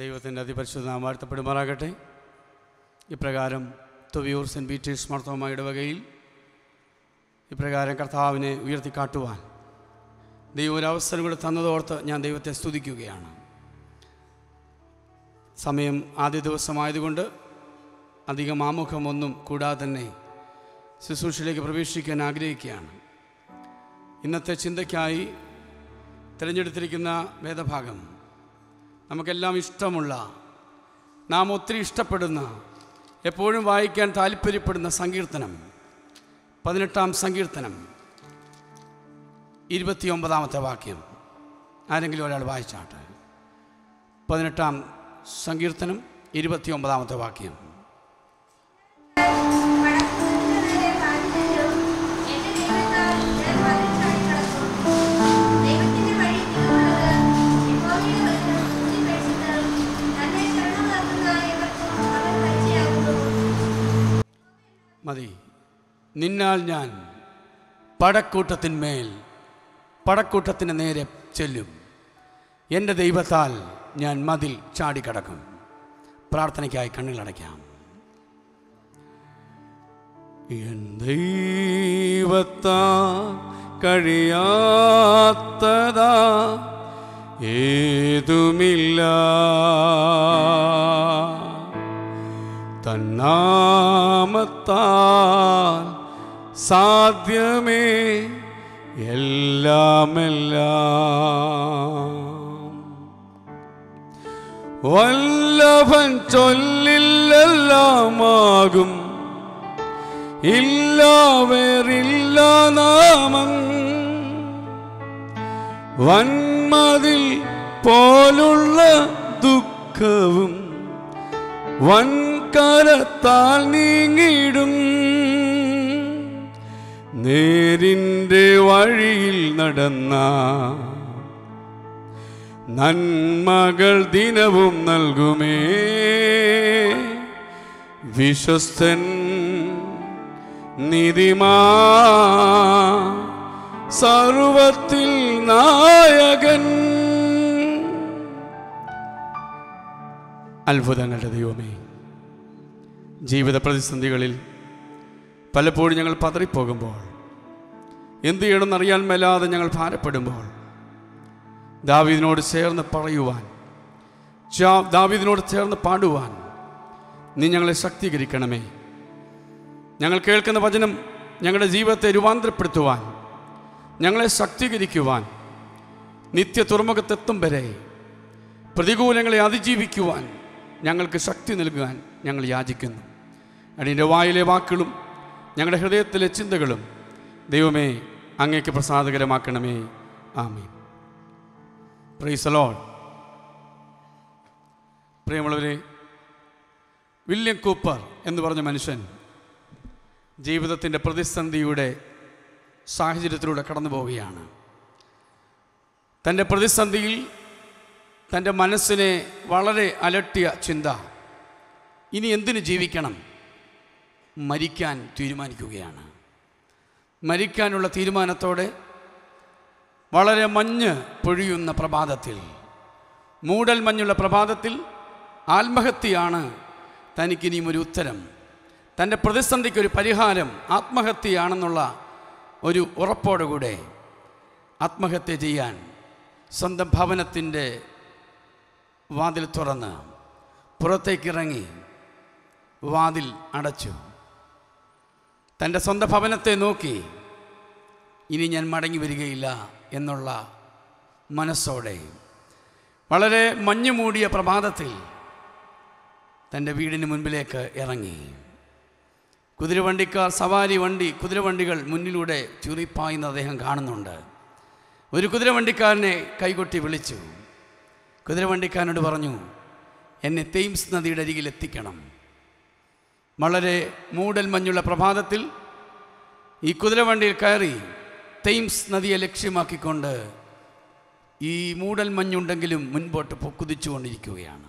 ദൈവത്തിൻ്റെ അതിപരിശുദ്ധ വാഴ്ത്തപ്പെടുമാറാകട്ടെ. ഇപ്രകാരം തൊവിയൂർ സെൻറ്റ് പീറ്റേഴ്സ് മാർത്തോമാ ഇടവകയിൽ ഇപ്രകാരം കർത്താവിനെ ഉയർത്തിക്കാട്ടുവാൻ ദൈവം ഒരു അവസരം കൂടെ തന്നതോർത്ത് ഞാൻ ദൈവത്തെ സ്തുതിക്കുകയാണ്. സമയം ആദ്യ ദിവസമായതുകൊണ്ട് അധികം ആമുഖമൊന്നും കൂടാതെ തന്നെ ശുശ്രൂഷയിലേക്ക് പ്രവേശിക്കാൻ ആഗ്രഹിക്കുകയാണ്. ഇന്നത്തെ ചിന്തയ്ക്കായി തിരഞ്ഞെടുത്തിരിക്കുന്ന വേദഭാഗം നമുക്കെല്ലാം ഇഷ്ടമുള്ള, നാം ഒത്തിരി ഇഷ്ടപ്പെടുന്ന, എപ്പോഴും വായിക്കാൻ താല്പര്യപ്പെടുന്ന സങ്കീർത്തനം 18-ാം സങ്കീർത്തനം 29-ാമത്തെ വാക്യം ആരെങ്കിലും ഒരാൾ വായിച്ചാട്ടെ. 18-ാം സങ്കീർത്തനം 29-ാമത്തെ വാക്യം. മതി. നിന്നാൽ ഞാൻ പടക്കൂട്ടത്തിന്മേൽ പടക്കൂട്ടത്തിന് നേരെ ചെല്ലും, എൻ്റെ ദൈവത്താൽ ഞാൻ മതിൽ ചാടിക്കടക്കും. പ്രാർത്ഥനയ്ക്കായി കണ്ണുകളടയ്ക്കാം. എൻ ദൈവത്താ കഴിയാത്തതാ ഏതുമില്ല, തന്നാമത്താൽ സാധ്യമേ എല്ലാമെല്ലാം. വല്ലവൻ ചൊല്ലില്ലെല്ലാമാകും, ഇല്ലാവേറില്ല നാമം. വന്മതിൽ പോലുള്ള ദുഃഖവും വൻകരത്താൽ നീങ്ങിടും. നേരിൻ്റെ വഴിയിൽ നടന്ന നന്മകൾ ദിനവും നൽകുമേ. വിശ്വസ്തൻ നീതിമാൻ സർവത്തിൽ നായകൻ. അത്ഭുതങ്ങളുടെ ദൈവമേ, ജീവിത പ്രതിസന്ധികളിൽ പലപ്പോഴും ഞങ്ങൾ പതറിപ്പോകുമ്പോൾ, എന്തു ചെയ്യണമെന്നറിയാൻ മേലാതെ ഞങ്ങൾ ഭാരപ്പെടുമ്പോൾ, ദാവീദിനോട് ചേർന്ന് പറയുവാൻ, ദാവീദിനോട് ചേർന്ന് പാടുവാൻ നീ ഞങ്ങളെ ശക്തീകരിക്കണമേ. ഞങ്ങൾ കേൾക്കുന്ന വചനം ഞങ്ങളുടെ ജീവിതത്തെ രൂപാന്തരപ്പെടുത്തുവാൻ, ഞങ്ങളെ ശക്തീകരിക്കുവാൻ, നിത്യ തുറമുഖത്തെത്തും വരെ പ്രതികൂലങ്ങളെ അതിജീവിക്കുവാൻ ഞങ്ങൾക്ക് ശക്തി നൽകുവാൻ ഞങ്ങൾ യാചിക്കുന്നു. അടിൻ്റെ വായിലെ വാക്കുകളും ഞങ്ങളുടെ ഹൃദയത്തിലെ ചിന്തകളും ദൈവമേ അങ്ങേക്ക് പ്രസാദകരമാക്കണമേ. ആമീൻ. Praise the Lord. പ്രിയമുള്ളവരെ, വില്യം കൂപ്പർ എന്ന് പറഞ്ഞ മനുഷ്യൻ ജീവിതത്തിൻ്റെ പ്രതിസന്ധിയുടെ സാഹചര്യത്തിലൂടെ കടന്നു പോവുകയാണ്. തൻ്റെ പ്രതിസന്ധിയിൽ തൻ്റെ മനസ്സിനെ വളരെ അലട്ടിയ ചിന്ത, ഇനി എന്തിനു ജീവിക്കണം, മരിക്കാൻ തീരുമാനിക്കുകയാണ്. മരിക്കാനുള്ള തീരുമാനത്തോടെ വളരെ മഞ്ഞ് പൊഴിയുന്ന പ്രഭാതത്തിൽ, മൂടൽ മഞ്ഞുള്ള പ്രഭാതത്തിൽ ആത്മഹത്യയാണ് തനിക്കിനിയും ഒരു ഉത്തരം, തൻ്റെ പ്രതിസന്ധിക്കൊരു പരിഹാരം ആത്മഹത്യയാണെന്നുള്ള ഒരു ഉറപ്പോടുകൂടെ ആത്മഹത്യ ചെയ്യാൻ സ്വന്തം ഭവനത്തിൻ്റെ വാതിൽ തുറന്ന് പുറത്തേക്കിറങ്ങി വാതിൽ അടച്ചു. തൻ്റെ സ്വന്തം ഭവനത്തെ നോക്കി ഇനി ഞാൻ മടങ്ങി വരികയില്ല എന്നുള്ള മനസ്സോടെ വളരെ മഞ്ഞു മൂടിയ പ്രഭാതത്തിൽ തൻ്റെ വീടിന് മുൻപിലേക്ക് ഇറങ്ങി. കുതിരവണ്ടിക്കാർ, സവാരി വണ്ടി, കുതിരവണ്ടികൾ മുന്നിലൂടെ ചുറിപ്പായുന്ന അദ്ദേഹം കാണുന്നുണ്ട്. ഒരു കുതിരവണ്ടിക്കാരനെ കൈകൊട്ടി വിളിച്ചു. കുതിരവണ്ടിക്കാരനോട് പറഞ്ഞു, എന്നെ തെയിംസ് നദിയുടെ അരികിൽ എത്തിക്കണം. വളരെ മൂടൽ മഞ്ഞുള്ള പ്രഭാതത്തിൽ ഈ കുതിരവണ്ടിയിൽ കയറി തെയിംസ് നദിയെ ലക്ഷ്യമാക്കിക്കൊണ്ട് ഈ മൂടൽ മഞ്ഞുണ്ടെങ്കിലും മുൻപോട്ട് കുതിച്ചുകൊണ്ടിരിക്കുകയാണ്.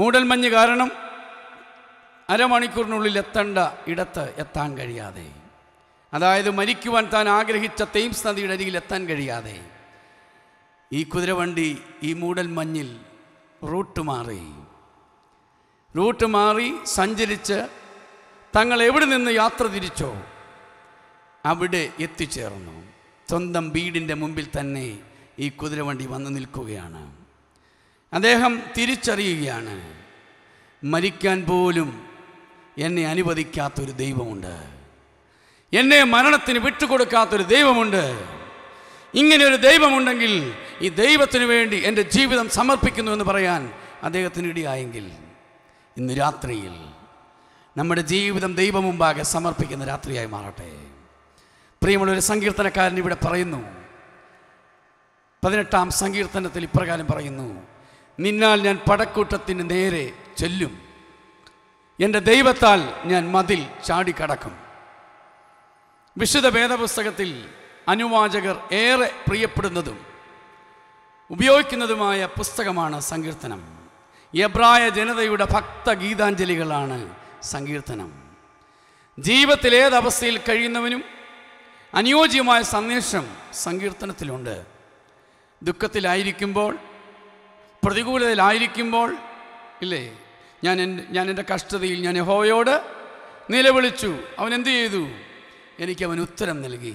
മൂടൽ മഞ്ഞ് കാരണം അരമണിക്കൂറിനുള്ളിൽ എത്തേണ്ട ഇടത്ത് എത്താൻ കഴിയാതെ, അതായത് മരിക്കുവാൻ താൻ ആഗ്രഹിച്ച തെയിംസ് നദിയുടെ അരികിൽ എത്താൻ കഴിയാതെ ഈ കുതിരവണ്ടി ഈ മൂടൽ മഞ്ഞിൽ റൂട്ട് മാറി സഞ്ചരിച്ച് തങ്ങൾ എവിടെ നിന്ന് യാത്ര തിരിച്ചോ അവിടെ എത്തിച്ചേർന്നു. സ്വന്തം വീടിൻ്റെ മുമ്പിൽ തന്നെ ഈ കുതിരവണ്ടി വന്ന് നിൽക്കുകയാണ്. അദ്ദേഹം തിരിച്ചറിയുകയാണ്, മരിക്കാൻ പോലും എന്നെ അനുവദിക്കാത്തൊരു ദൈവമുണ്ട്, എന്നെ മരണത്തിന് വിട്ടുകൊടുക്കാത്തൊരു ദൈവമുണ്ട്. ഇങ്ങനെയൊരു ദൈവമുണ്ടെങ്കിൽ ഈ ദൈവത്തിന് വേണ്ടി എൻ്റെ ജീവിതം സമർപ്പിക്കുന്നു എന്ന് പറയാൻ അദ്ദേഹത്തിന് ഇടയായെങ്കിൽ, ഇന്ന് രാത്രിയിൽ നമ്മുടെ ജീവിതം ദൈവം മുമ്പാകെ സമർപ്പിക്കുന്ന രാത്രിയായി മാറട്ടെ. പ്രിയമുള്ളൊരു സങ്കീർത്തനക്കാരൻ ഇവിടെ പറയുന്നു, 18-ാം സങ്കീർത്തനത്തിൽ ഇപ്രകാരം പറയുന്നു: നിന്നാൽ ഞാൻ പടക്കൂട്ടത്തിന് നേരെ ചെല്ലും, എൻ്റെ ദൈവത്താൽ ഞാൻ മതിൽ ചാടിക്കടക്കും. വിശുദ്ധ വേദപുസ്തകത്തിൽ അനുവാചകർ ഏറെ പ്രിയപ്പെടുന്നതും ഉപയോഗിക്കുന്നതുമായ പുസ്തകമാണ് സങ്കീർത്തനം. എബ്രായ ജനതയുടെ ഭക്ത ഗീതാഞ്ജലികളാണ് സങ്കീർത്തനം. ജീവിതത്തിലേതവസ്ഥയിൽ കഴിയുന്നവനും അനുയോജ്യമായ സന്ദേശം സങ്കീർത്തനത്തിലുണ്ട്. ദുഃഖത്തിലായിരിക്കുമ്പോൾ, പ്രതികൂലതയിലായിരിക്കുമ്പോൾ, ഇല്ലേ, ഞാൻ എൻ്റെ കഷ്ടതയിൽ ഞാൻ യഹോവയോട് നിലവിളിച്ചു, അവൻ എന്തു ചെയ്തു? എനിക്കവൻ ഉത്തരം നൽകി.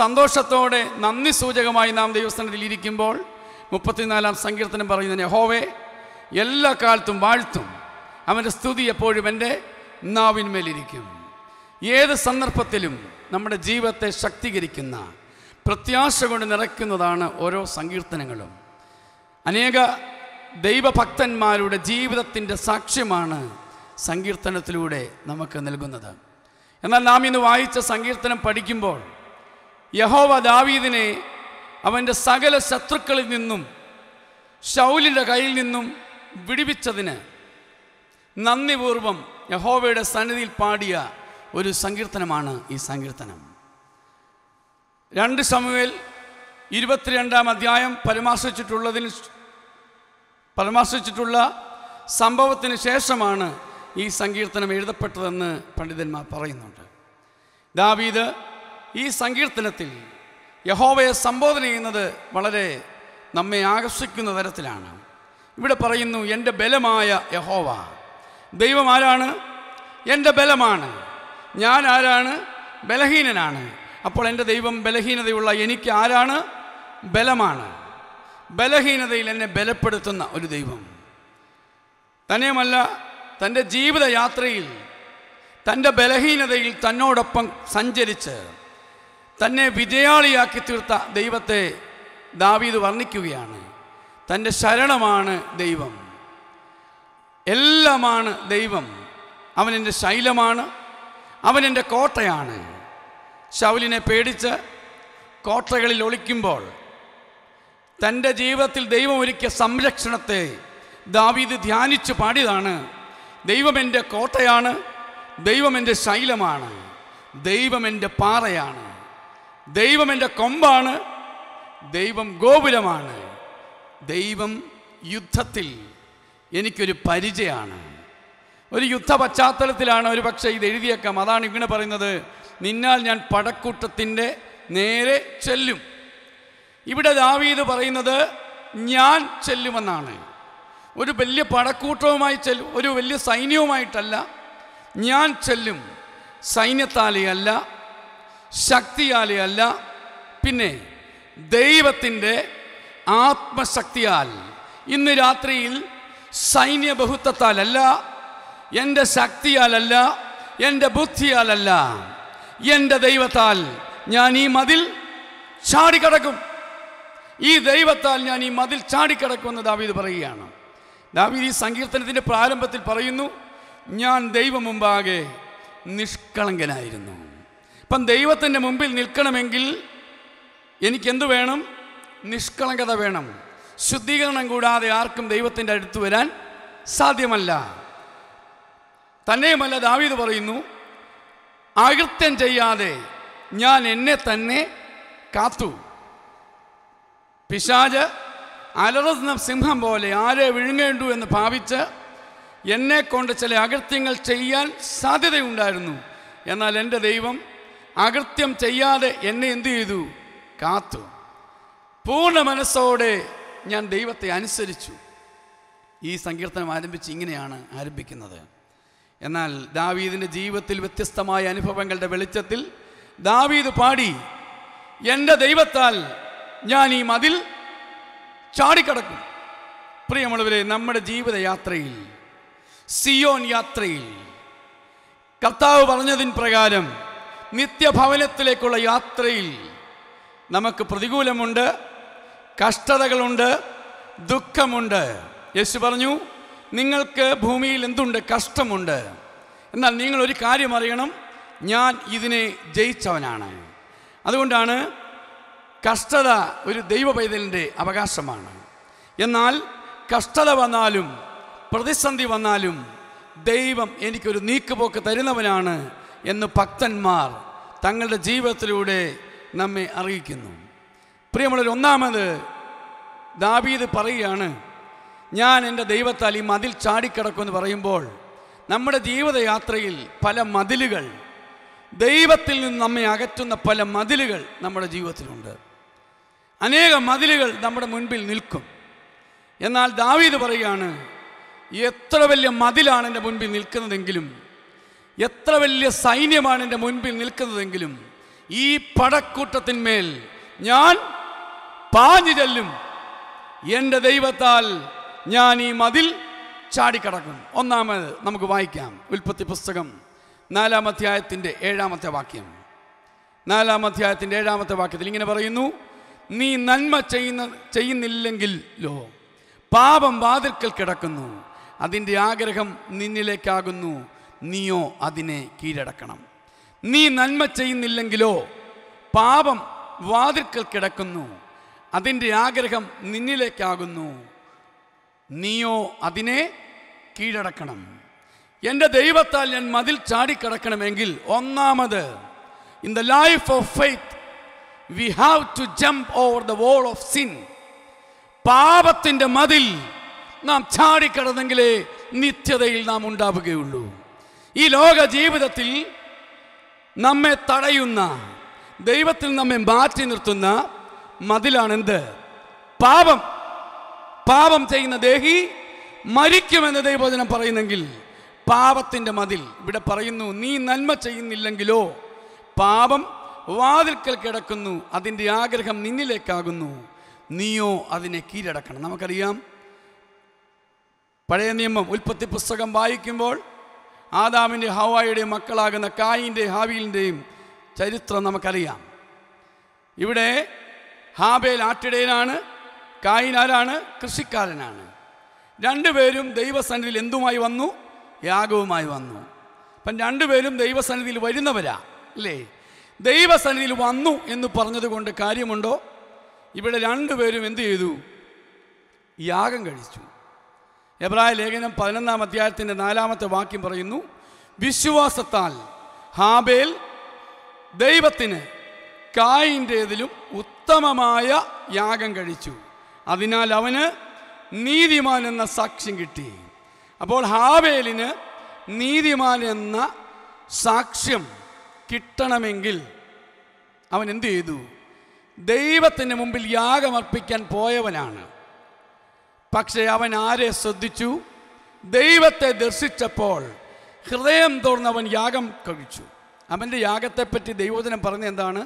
സന്തോഷത്തോടെ നന്ദി സൂചകമായി നാം ദൈവസ്ഥാനത്തിൽ ഇരിക്കുമ്പോൾ 34-ാം സങ്കീർത്തനം പറയുന്നത്, യഹോവേ എല്ലാ കാലത്തും വാഴ്ത്തും, അവൻ്റെ സ്തുതി എപ്പോഴും എൻ്റെ നാവിന്മേലിരിക്കും. ഏത് സന്ദർഭത്തിലും നമ്മുടെ ജീവിതത്തെ ശക്തീകരിക്കുന്ന പ്രത്യാശ കൊണ്ട് നിറയ്ക്കുന്നതാണ് ഓരോ സങ്കീർത്തനങ്ങളും. അനേക ദൈവഭക്തന്മാരുടെ ജീവിതത്തിൻ്റെ സാക്ഷ്യമാണ് സങ്കീർത്തനത്തിലൂടെ നമുക്ക് നൽകുന്നത്. എന്നാൽ നാം ഇന്ന് വായിച്ച സങ്കീർത്തനം പഠിക്കുമ്പോൾ യഹോവ ദാവീദിനെ അവൻ്റെ സകല ശത്രുക്കളിൽ നിന്നും ശൗലിൻ്റെ കയ്യിൽ നിന്നും വിടുവിച്ചതിന് നന്ദിപൂർവം യഹോവയുടെ സന്നിധിയിൽ പാടിയ ഒരു സങ്കീർത്തനമാണ് ഈ സങ്കീർത്തനം. 2 ശമൂവേൽ 22-ാം അധ്യായം പരാമർശിച്ചിട്ടുള്ള സംഭവത്തിന് ശേഷമാണ് ഈ സങ്കീർത്തനം എഴുതപ്പെട്ടതെന്ന് പണ്ഡിതന്മാർ പറയുന്നുണ്ട്. ദാവീദ് ഈ സങ്കീർത്തനത്തിൽ യഹോവയെ സംബോധന ചെയ്യുന്നത് വളരെ നമ്മെ ആകർഷിക്കുന്ന തരത്തിലാണ്. ഇവിടെ പറയുന്നു, എൻ്റെ ബലമായ യഹോവ. ദൈവം ആരാണ്? എൻ്റെ ബലമാണ്. ഞാൻ ആരാണ്? ബലഹീനനാണ്. അപ്പോൾ എൻ്റെ ദൈവം ബലഹീനതയുള്ള എനിക്ക് ആരാണ്? ബലമാണ്. ബലഹീനതയിൽ എന്നെ ബലപ്പെടുത്തുന്ന ഒരു ദൈവം. തന്നെയുമല്ല, തൻ്റെ ജീവിതയാത്രയിൽ തൻ്റെ ബലഹീനതയിൽ തന്നോടൊപ്പം സഞ്ചരിച്ച് തന്നെ വിജയാളിയാക്കി തീർത്ത ദൈവത്തെ ദാവീദ് വർണ്ണിക്കുകയാണ്. തൻ്റെ ശരണമാണ് ദൈവം, എല്ലാമാണ് ദൈവം. അവനെൻ്റെ ശൈലമാണ്, അവനെൻ്റെ കോട്ടയാണ്. ശൗലിനെ പേടിച്ച് കോട്ടകളിൽ ഒളിക്കുമ്പോൾ തൻ്റെ ജീവിതത്തിൽ ദൈവം ഒരുക്കിയ സംരക്ഷണത്തെ ദാവീദ് ധ്യാനിച്ച് പാടിയതാണ്. ദൈവമെൻ്റെ കോട്ടയാണ്, ദൈവമെൻ്റെ ശൈലമാണ്, ദൈവമെൻ്റെ പാറയാണ്, ദൈവമെൻ്റെ കൊമ്പാണ്, ദൈവം ഗോപുരമാണ്, ദൈവം യുദ്ധത്തിൽ എനിക്കൊരു പരിചയമാണ്. ഒരു യുദ്ധ പശ്ചാത്തലത്തിലാണ് ഒരു പക്ഷേ ഇത് എഴുതിയേക്കാം. അതാണ് ഇങ്ങനെ പറയുന്നത്, നിന്നാൽ ഞാൻ പടക്കൂട്ടത്തിൻ്റെ നേരെ ചെല്ലും. ഇവിടെ ദാവീദ് പറയുന്നത് ഞാൻ ചെല്ലുമെന്നാണ്. ഒരു വലിയ പടക്കൂട്ടവുമായി ചെല്ലും, ഒരു വലിയ സൈന്യവുമായിട്ടല്ല. ഞാൻ ചെല്ലും, സൈന്യത്താലെയല്ല, ശക്തിയാലെയല്ല, പിന്നെ ദൈവത്തിൻ്റെ ആത്മശക്തിയാൽ. ഇന്ന് രാത്രിയിൽ സൈന്യബഹുത്വത്താലല്ല, എൻ്റെ ശക്തിയാലല്ല, എൻ്റെ ബുദ്ധിയാലല്ല, എൻ്റെ ദൈവത്താൽ ഞാൻ ഈ മതിൽ ചാടിക്കടക്കും. ഈ ദൈവത്താൽ ഞാൻ ഈ മതിൽ ചാടിക്കടക്കുമെന്ന് ദാവീദ് പറയുകയാണ്. ദാവീദ് ഈ സങ്കീർത്തനത്തിൻ്റെ പ്രാരംഭത്തിൽ പറയുന്നു, ഞാൻ ദൈവം മുമ്പാകെ നിഷ്കളങ്കനായിരുന്നു. അപ്പം ദൈവത്തിൻ്റെ മുമ്പിൽ നിൽക്കണമെങ്കിൽ എനിക്കെന്തു വേണം? നിഷ്കളങ്കത വേണം. ശുദ്ധീകരണം കൂടാതെ ആർക്കും ദൈവത്തിൻ്റെ അടുത്ത് വരാൻ സാധ്യമല്ല. തന്നെയുമല്ല, ദാവീദ് പറയുന്നു, അകൃത്യം ചെയ്യാതെ ഞാൻ എന്നെ തന്നെ കാത്തു. പിശാച് അലറുന്ന സിംഹം പോലെ ആരെ വിഴുങ്ങേണ്ടു എന്ന് ഭാവിച്ച് എന്നെക്കൊണ്ട് ചില അകൃത്യങ്ങൾ ചെയ്യാൻ സാധ്യതയുണ്ടായിരുന്നു. എന്നാൽ എൻ്റെ ദൈവം അകൃത്യം ചെയ്യാതെ എന്നെ എന്തു ചെയ്തു? കാത്തു. പൂർണ്ണ മനസ്സോടെ ഞാൻ ദൈവത്തെ അനുസരിച്ചു. ഈ സങ്കീർത്തനം ആരംഭിച്ച് ഇങ്ങനെയാണ് ആരംഭിക്കുന്നത്. എന്നാൽ ദാവീദിൻ്റെ ജീവിതത്തിൽ വ്യത്യസ്തമായ അനുഭവങ്ങളുടെ വെളിച്ചത്തിൽ ദാവീദ് പാടി, എൻ്റെ ദൈവത്താൽ ഞാൻ ഈ മതിൽ ചാടിക്കടക്കും. പ്രിയമുള്ളവരെ, നമ്മുടെ ജീവിതയാത്രയിൽ, സിയോൻ യാത്രയിൽ കർത്താവ് പറഞ്ഞതിന് പ്രകാരം നിത്യഭവനത്തിലേക്കുള്ള യാത്രയിൽ നമുക്ക് പ്രതികൂലമുണ്ട്, കഷ്ടതകളുണ്ട്, ദുഃഖമുണ്ട്. യേശു പറഞ്ഞു, നിങ്ങൾക്ക് ഭൂമിയിൽ എന്തുണ്ട്? കഷ്ടമുണ്ട്. എന്നാൽ നിങ്ങൾ ഒരു കാര്യം അറിയണം, ഞാൻ ഇതിനെ ജയിച്ചവനാണ്. അതുകൊണ്ടാണ് കഷ്ടത ഒരു ദൈവ പൈതലിൻ്റെ അവകാശമാണ്. എന്നാൽ കഷ്ടത വന്നാലും പ്രതിസന്ധി വന്നാലും ദൈവം എനിക്കൊരു നീക്കുപോക്ക് തരുന്നവനാണ് എന്ന് ഭക്തന്മാർ തങ്ങളുടെ ജീവിതത്തിലൂടെ നമ്മെ അറിയിക്കുന്നു. പ്രിയമുള്ളവർ, ഒന്നാമത് ദാവീദ് പറയുകയാണ്, ഞാൻ എൻ്റെ ദൈവത്താൽ ഈ മതിൽ ചാടിക്കിടക്കുമെന്ന് പറയുമ്പോൾ നമ്മുടെ ജീവിതയാത്രയിൽ പല മതിലുകൾ, ദൈവത്തിൽ നിന്ന് നമ്മെ അകറ്റുന്ന പല മതിലുകൾ നമ്മുടെ ജീവിതത്തിലുണ്ട്. അനേകം മതിലുകൾ നമ്മുടെ മുൻപിൽ നിൽക്കും. എന്നാൽ ദാവീദ് പറയുകയാണ്, എത്ര വലിയ മതിലാണ് എൻ്റെ മുൻപിൽ നിൽക്കുന്നതെങ്കിലും, എത്ര വലിയ സൈന്യമാണ് എൻ്റെ മുൻപിൽ നിൽക്കുന്നതെങ്കിലും, ഈ പടക്കൂട്ടത്തിന്മേൽ ഞാൻ പാഞ്ഞു ചെല്ലും. എൻ്റെ ദൈവത്താൽ ഞാൻ ഈ മതിൽ ചാടിക്കടക്കും. ഒന്നാമത് നമുക്ക് വായിക്കാം, ഉൽപ്പത്തി പുസ്തകം 4-ാം അധ്യായത്തിൻ്റെ 7-ാമത്തെ വാക്യം. 4-ാം അധ്യായത്തിൻ്റെ 7-ാമത്തെ വാക്യത്തിൽ ഇങ്ങനെ പറയുന്നു, നീ നന്മ ചെയ്യുന്നില്ലെങ്കിലോ പാപം വാതിൽക്കൽ കിടക്കുന്നു, അതിൻ്റെ ആഗ്രഹം നിന്നിലേക്കാകുന്നു, നീയോ അതിനെ കീഴടക്കണം. നീ നന്മ ചെയ്യുന്നില്ലെങ്കിലോ പാപം വാതിൽക്കൽ കിടക്കുന്നു, അതിൻ്റെ ആഗ്രഹം നിന്നിലേക്കാകുന്നു, നീയോ അതിനെ കീഴടക്കണം. എൻ്റെ ദൈവത്താൽ ഞാൻ മതിൽ ചാടിക്കടക്കണമെങ്കിൽ ഒന്നാമത്, in the life of faith we have to jump over the wall of sin. പാപത്തിൻ്റെ മതിൽ നാം ചാടിക്കടന്നെങ്കിലേ നിത്യതയിൽ നാം ഉണ്ടാവുകയുള്ളൂ. ഈ ലോക ജീവിതത്തിൽ നമ്മെ തടയുന്ന, ദൈവത്തിൽ നമ്മെ മാറ്റി നിർത്തുന്ന മതിലാണെന്ത്? പാപം. പാപം ചെയ്യുന്ന ദേഹി മരിക്കുമെന്ന് ദൈവവചനം പറയുന്നെങ്കിൽ പാപത്തിൻ്റെ മതിൽ ഇവിടെ പറയുന്നു, നീ നന്മ ചെയ്യുന്നില്ലെങ്കിലോ പാപം വാതിൽക്കൽ കിടക്കുന്നു, അതിൻ്റെ ആഗ്രഹം നിന്നിലേക്കാകുന്നു, നീയോ അതിനെ കീഴടക്കണം. നമുക്കറിയാം, പഴയ നിയമം ഉൽപ്പത്തി പുസ്തകം വായിക്കുമ്പോൾ ആദാമിൻ്റെ ഹവ്വായുടെയും മക്കളാകുന്ന കായിൻ്റെയും ഹാബീലിൻ്റെയും ചരിത്രം നമുക്കറിയാം. ഇവിടെ ഹാബേൽ ആട്ടിടയനാണ്, കായിൻ ആരാണ്? കൃഷിക്കാരനാണ്. രണ്ടുപേരും ദൈവസന്നിധിയിൽ എന്തുമായി വന്നു? യാഗവുമായി വന്നു. അപ്പം രണ്ടുപേരും ദൈവസന്നിധിയിൽ വരുന്നവരാ, അല്ലേ? ദൈവസന്നിധിയിൽ വന്നു എന്ന് പറഞ്ഞതുകൊണ്ട് കാര്യമുണ്ടോ? ഇവിടെ രണ്ടുപേരും എന്തു ചെയ്തു? യാഗം കഴിച്ചു. എബ്രായ ലേഖനം 11-ാം അധ്യായത്തിൻ്റെ 4-ാമത്തെ വാക്യം പറയുന്നു, വിശ്വാസത്താൽ ഹാബേൽ ദൈവത്തിന് കായിൻ്റേതിലും ഉത്തമമായ യാഗം കഴിച്ചു, അതിനാൽ അവന് നീതിമാൻ എന്ന സാക്ഷ്യം കിട്ടി. അപ്പോൾ ഹാബേലിന് നീതിമാൻ എന്ന സാക്ഷ്യം കിട്ടണമെങ്കിൽ അവൻ എന്തു ചെയ്തു? ദൈവത്തിന് മുമ്പിൽ യാഗമർപ്പിക്കാൻ പോയവനാണ്. പക്ഷേ അവൻ ആരെ ശ്രദ്ധിച്ചു? ദൈവത്തെ ദർശിച്ചപ്പോൾ ഹൃദയം തുറന്നവൻ യാഗം കഴിച്ചു. അവൻ്റെ യാഗത്തെപ്പറ്റി ദൈവവചനം പറഞ്ഞ എന്താണ്?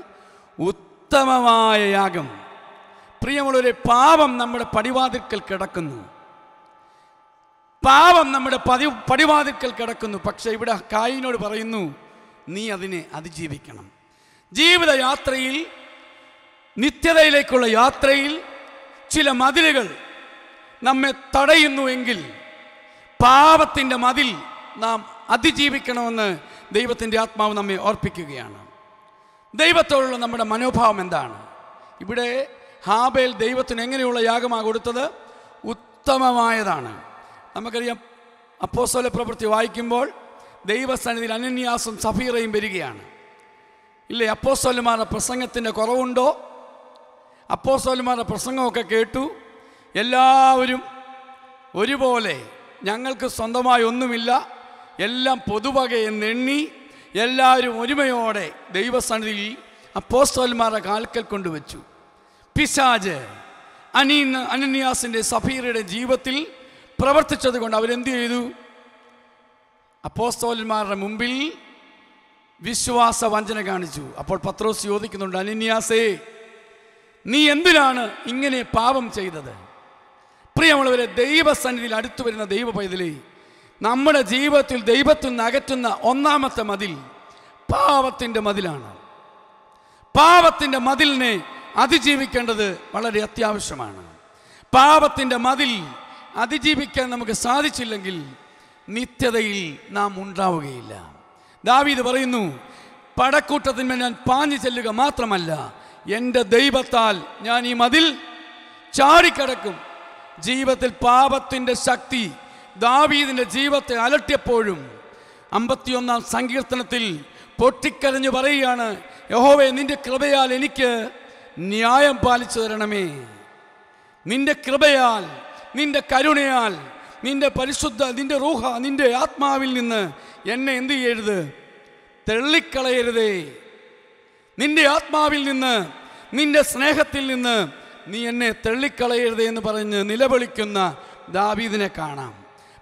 ഉത്തമമായ യാഗം. പ്രിയമുള്ളവരെ, പാപം നമ്മുടെ പടിവാതിൽക്കൽ കിടക്കുന്നു, പാപം നമ്മുടെ പടിവാതിൽക്കൽ കിടക്കുന്നു. പക്ഷേ ഇവിടെ കായിനോട് പറയുന്നു, നീ അതിനെ അതിജീവിക്കണം. ജീവിതയാത്രയിൽ, നിത്യതയിലേക്കുള്ള യാത്രയിൽ ചില മതിലുകൾ നമ്മെ തടയുന്നുവെങ്കിൽ പാപത്തിൻ്റെ മതിൽ നാം അതിജീവിക്കണമെന്ന് ദൈവത്തിൻ്റെ ആത്മാവ് നമ്മെ ഓർപ്പിക്കുകയാണ്. ദൈവത്തോടുള്ള നമ്മുടെ മനോഭാവം എന്താണ്? ഇവിടെ ഹാബേൽ ദൈവത്തിന് എങ്ങനെയുള്ള യാഗമാണ് കൊടുത്തത്? ഉത്തമമായതാണ്. നമുക്കറിയാം, അപ്പോസ്തല പ്രവൃത്തി വായിക്കുമ്പോൾ ദൈവസന്നിധിയിൽ അനന്യാസും സഫീറയും വരികയാണ്, ഇല്ലേ? അപ്പോസ്തലന്മാരുടെ പ്രസംഗത്തിൻ്റെ കുറവുണ്ടോ? അപ്പോസ്തലന്മാരുടെ പ്രസംഗമൊക്കെ കേട്ടു, എല്ലാവരും ഒരുപോലെ, ഞങ്ങൾക്ക് സ്വന്തമായി ഒന്നുമില്ല, എല്ലാം പൊതുവകയെന്നെണ്ണി എല്ലാവരും ഒരുമയോടെ ദൈവസന്നിധിയിൽ അപ്പോസ്തലന്മാരുടെ കാൽക്കൽ കൊണ്ടുവച്ചു. പിശാച് അനന്യാസിൻ്റെ സഫീറയുടെ ജീവിതത്തിൽ പ്രവർത്തിച്ചതുകൊണ്ട് അവരെന്തു ചെയ്തു? അപ്പോസ്തലന്മാരുടെ മുമ്പിൽ വിശ്വാസ വഞ്ചന കാണിച്ചു. അപ്പോൾ പത്രോസ് ചോദിക്കുന്നുണ്ട്, അനിന്യാസേ നീ എന്തിനാണ് ഇങ്ങനെ പാപം ചെയ്തത്? പ്രിയമുള്ളവരെ, ദൈവസന്നിധിയിൽ അടുത്തു വരുന്ന ദൈവ പൈതലേ, നമ്മുടെ ജീവിതത്തിൽ ദൈവത്തിൽ നിന്ന് അകറ്റുന്ന ഒന്നാമത്തെ മതിൽ പാപത്തിൻ്റെ മതിലാണ്. പാപത്തിൻ്റെ മതിലിനെ അതിജീവിക്കേണ്ടത് വളരെ അത്യാവശ്യമാണ്. പാപത്തിൻ്റെ മതിൽ അതിജീവിക്കാൻ നമുക്ക് സാധിച്ചില്ലെങ്കിൽ നിത്യതയിൽ നാം ഉണ്ടാവുകയില്ല. ദാവീദ് പറയുന്നു, പടക്കൂട്ടത്തിന്മേൽ ഞാൻ പാഞ്ഞു ചെല്ലുക മാത്രമല്ല, എൻ്റെ ദൈവത്താൽ ഞാൻ ഈ മതിൽ ചാടിക്കടക്കും. ജീവിതത്തിൽ പാപത്തിൻ്റെ ശക്തി ദാവീദിൻ്റെ ജീവിതത്തെ അലട്ടിയപ്പോഴും 51-ാം സങ്കീർത്തനത്തിൽ പൊട്ടിക്കരഞ്ഞു പറയുകയാണ്, യഹോവേ നിൻ്റെ കൃപയാൽ എനിക്ക് ന്യായം പാലിച്ചു തരണമേ, നിൻ്റെ കൃപയാൽ, നിൻ്റെ കരുണയാൽ, നിൻ്റെ പരിശുദ്ധ, നിൻ്റെ റൂഹ, നിൻ്റെ ആത്മാവിൽ നിന്ന് എന്നെ എന്തു ചെയ്യരുത്? തള്ളിക്കളയരുതേ. നിൻ്റെ ആത്മാവിൽ നിന്ന്, നിൻ്റെ സ്നേഹത്തിൽ നിന്ന് നീ എന്നെ തള്ളിക്കളയരുതേ എന്ന് പറഞ്ഞ് നിലവിളിക്കുന്ന ദാവീദിനെ കാണാം.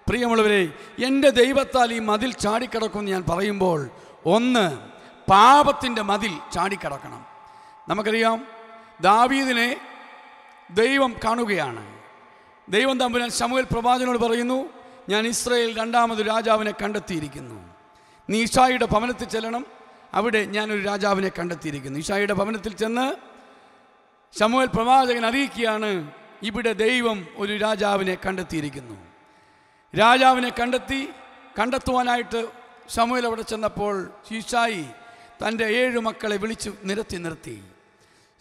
പ്രിയമുള്ളവരെ, എൻ്റെ ദൈവത്താൽ ഈ മതിൽ ചാടിക്കടക്കുമെന്ന് ഞാൻ പറയുമ്പോൾ, ഒന്ന്, പാപത്തിൻ്റെ മതിൽ ചാടിക്കടക്കണം. നമുക്കറിയാം, ദാവീദിനെ ദൈവം കാണുകയാണ്. ദൈവം തമ്പുരാൻ ശമൂവേൽ പ്രവാചകനോട് പറയുന്നു, ഞാൻ ഇസ്രായേൽ രണ്ടാമത് രാജാവിനെ കണ്ടെത്തിയിരിക്കുന്നു, നീ ഈശായിയുടെ ഭവനത്തിൽ ചെല്ലണം, അവിടെ ഞാനൊരു രാജാവിനെ കണ്ടെത്തിയിരിക്കുന്നു. ഈശായിയുടെ ഭവനത്തിൽ ചെന്ന് ശമൂവേൽ പ്രവാചകൻ അറിയിക്കുകയാണ്, ഇവിടെ ദൈവം ഒരു രാജാവിനെ കണ്ടെത്തിയിരിക്കുന്നു. രാജാവിനെ കണ്ടെത്തുവാനായിട്ട് ശമൂവേൽ അവിടെ ചെന്നപ്പോൾ ഈശായി തൻ്റെ 7 മക്കളെ വിളിച്ചു നിർത്തി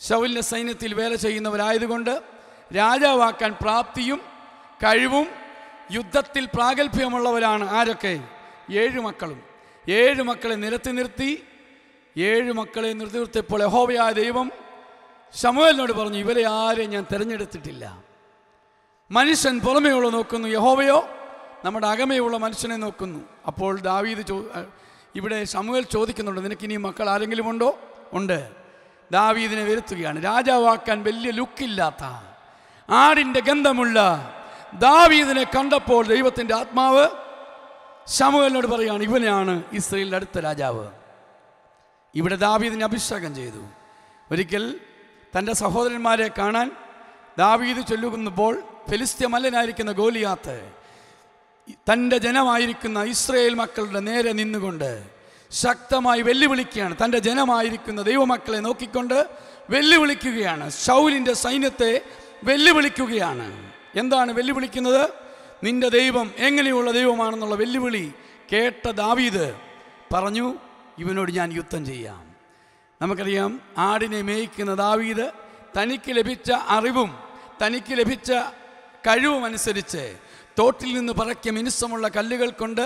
ശൗലിൻ്റെ സൈന്യത്തിൽ വേല ചെയ്യുന്നവരായതുകൊണ്ട് രാജാവാക്കാൻ പ്രാപ്തിയും കഴിവും യുദ്ധത്തിൽ പ്രാഗൽഭ്യമുള്ളവരാണ്. ആരൊക്കെ? 7 മക്കളും. 7 മക്കളെ നിർത്തി 7 മക്കളെ നിർത്തിയപ്പോൾ യഹോവയായ ദൈവം ശമൂവേലിനോട് പറഞ്ഞു, ഇവരെ ആരെയും ഞാൻ തിരഞ്ഞെടുത്തിട്ടില്ല. മനുഷ്യൻ പുറമേയുള്ള നോക്കുന്നു, യഹോവയോ നമ്മുടെ അകമേയുള്ള മനുഷ്യനെ നോക്കുന്നു. അപ്പോൾ ദാവീദ് ഇവിടെ ശമൂവേൽ ചോദിക്കുന്നുണ്ട്, നിനക്കിനി മക്കൾ ആരെങ്കിലും ഉണ്ടോ? ഉണ്ട്. ദാവീദിനെ വരുത്തുകയാണ്. രാജാവാക്കാൻ വലിയ ലുക്കില്ലാത്ത, ആടിൻ്റെ ഗന്ധമുള്ള ദാവീദിനെ കണ്ടപ്പോൾ ദൈവത്തിൻ്റെ ആത്മാവ് ശമൂവേലിനോട് പറയുകയാണ്, ഇവനാണ് ഇസ്രായേലിൻ്റെ അടുത്ത രാജാവ്. ഇവിടെ ദാവീദിനെ അഭിഷേകം ചെയ്തു. ഒരിക്കൽ തൻ്റെ സഹോദരന്മാരെ കാണാൻ ദാവീദ് ചൊല്ലുമ്പോൾ ഫെലിസ്ത്യ മല്ലനായിരിക്കുന്ന ഗോലിയാത്ത് തൻ്റെ ജനമായിരിക്കുന്ന ഇസ്രായേൽ മക്കളുടെ നേരെ നിന്നുകൊണ്ട് ശക്തമായി വെല്ലുവിളിക്കുകയാണ്. തൻ്റെ ജനമായിരിക്കുന്ന ദൈവമക്കളെ നോക്കിക്കൊണ്ട് വെല്ലുവിളിക്കുകയാണ്. ശൗലിൻ്റെ സൈന്യത്തെ വെല്ലുവിളിക്കുകയാണ്. എന്താണ് വെല്ലുവിളിക്കുന്നത്? നിൻ്റെ ദൈവം എങ്ങനെയുള്ള ദൈവമാണെന്നുള്ള വെല്ലുവിളി കേട്ട ദാവീദ് പറഞ്ഞു, ഇവനോട് ഞാൻ യുദ്ധം ചെയ്യാം. നമുക്കറിയാം, ആടിനെ മേയ്ക്കുന്ന ദാവീദ് തനിക്ക് ലഭിച്ച അറിവും തനിക്ക് ലഭിച്ച കഴിവും അനുസരിച്ച് തോട്ടിൽ നിന്ന് പറക്കിയ മിനുസമുള്ള കല്ലുകൾ കൊണ്ട്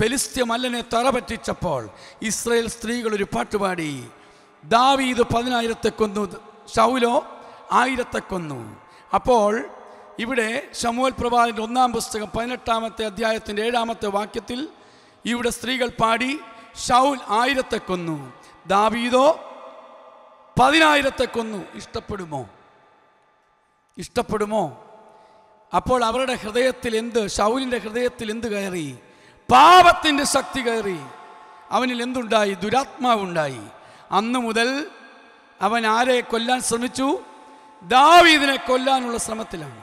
ഫെലിസ്ത്യ മല്ലനെ തറപറ്റിച്ചപ്പോൾ ഇസ്രായേൽ സ്ത്രീകളൊരു പാട്ടുപാടി. ദാവീദ് 10,000-ത്തെ കൊന്നു, ശൗലോ 1,000-ത്തെ കൊന്നു. അപ്പോൾ ഇവിടെ ശമൂവേൽ പ്രവാചകൻ്റെ 1-ാം പുസ്തകം 18-ാമത്തെ അധ്യായത്തിൻ്റെ 7-ാമത്തെ വാക്യത്തിൽ ഇവിടെ സ്ത്രീകൾ പാടി, ശൗൽ 1,000-ത്തെ കൊന്നു, ദാവീദോ 10,000-ത്തെ കൊന്നു. ഇഷ്ടപ്പെടുമോ? ഇഷ്ടപ്പെടുമോ? അപ്പോൾ അവരുടെ ഹൃദയത്തിൽ എന്ത്? ശൗലിൻ്റെ ഹൃദയത്തിൽ എന്ത് കയറി? പാപത്തിൻ്റെ ശക്തി കയറി. അവനിൽ എന്തുണ്ടായി? ദുരാത്മാവുണ്ടായി. അന്നു മുതൽ അവൻ ആരെ കൊല്ലാൻ ശ്രമിച്ചു? ദാവീദിനെ കൊല്ലാനുള്ള ശ്രമത്തിലാണ്.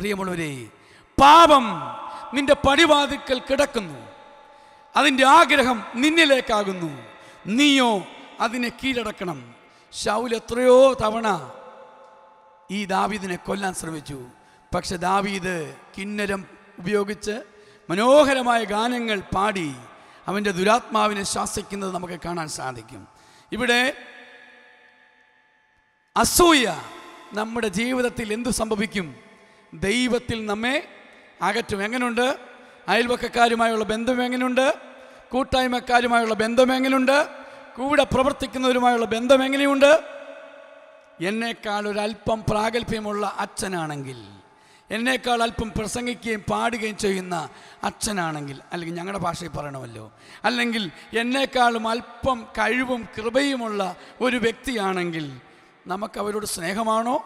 പ്രിയമുള്ളവരെ, പാപം നിന്റെ പടിവാതിൽക്കൽ കിടക്കുന്നു, അതിൻ്റെ ആഗ്രഹം നിന്നിലേക്കാകുന്നു, നീയോ അതിനെ കീഴടക്കണം. ശൗൽ എത്രയോ തവണ ഈ ദാവീദിനെ കൊല്ലാൻ ശ്രമിച്ചു. പക്ഷെ ദാവീദ് കിന്നരം ഉപയോഗിച്ച് മനോഹരമായ ഗാനങ്ങൾ പാടി അവൻ്റെ ദുരാത്മാവിനെ ശാസിക്കുന്നത് നമുക്ക് കാണാൻ സാധിക്കും. ഇവിടെ അസൂയ നമ്മുടെ ജീവിതത്തിൽ എന്തു സംഭവിക്കും? ദൈവത്തിൽ നമ്മെ അകറ്റും. എങ്ങനെയുണ്ട്? അയൽവക്കക്കാരുമായുള്ള ബന്ധം എങ്ങനെയുണ്ട്? കൂട്ടായ്മക്കാരുമായുള്ള ബന്ധം എങ്ങനെയുണ്ട്? കൂടെ പ്രവർത്തിക്കുന്നവരുമായുള്ള ബന്ധം എങ്ങനെയുണ്ട്? എന്നേക്കാൾ ഒരല്പം പ്രാഗൽഭ്യമുള്ള അച്ഛനാണെങ്കിൽ, എന്നേക്കാൾ അല്പം പ്രസംഗിക്കുകയും പാടുകയും ചെയ്യുന്ന അച്ഛനാണെങ്കിൽ, അല്ലെങ്കിൽ ഞങ്ങളുടെ ഭാഷയിൽ പറയണമല്ലോ, അല്ലെങ്കിൽ എന്നേക്കാളും അല്പം കഴിവും കൃപയുമുള്ള ഒരു വ്യക്തിയാണെങ്കിൽ നമുക്കവരോട് സ്നേഹമാണോ?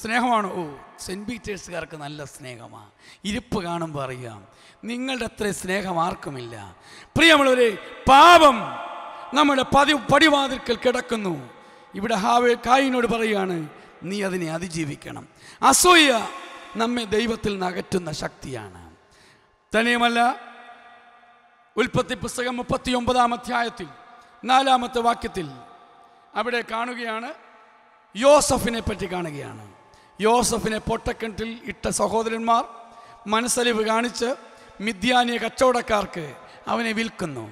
സ്നേഹമാണ്. ഓ സെൻറ്റ് പീറ്റേഴ്സുകാർക്ക് നല്ല സ്നേഹമാണ്. ഇരിപ്പ് കാണുമ്പോൾ അറിയാം നിങ്ങളുടെ അത്ര സ്നേഹം ആർക്കുമില്ല. പ്രിയമുള്ളവരെ, പാപം നമ്മുടെ പടിവാതിൽക്കൽ കിടക്കുന്നു. ഇവിടെ ഹാവേ കായിനോട് പറയുകയാണ്, നീ അതിനെ അതിജീവിക്കണം. അസൂയ നമ്മെ ദൈവത്തിൽ നിന്ന് അകറ്റുന്ന ശക്തിയാണ്. തന്നെയുമല്ല, ഉൽപ്പത്തി പുസ്തകം 39-ാം അധ്യായത്തിൽ 4-ാമത്തെ വാക്യത്തിൽ അവിടെ കാണുകയാണ്, യോസഫിനെ പറ്റി കാണുകയാണ്. യോസഫിനെ പൊട്ടക്കിണറ്റിൽ ഇട്ട സഹോദരന്മാർ മനസ്സലിവ് കാണിച്ച് മിദ്യാനിയ കച്ചവടക്കാർക്ക് അവനെ വിൽക്കുന്നു.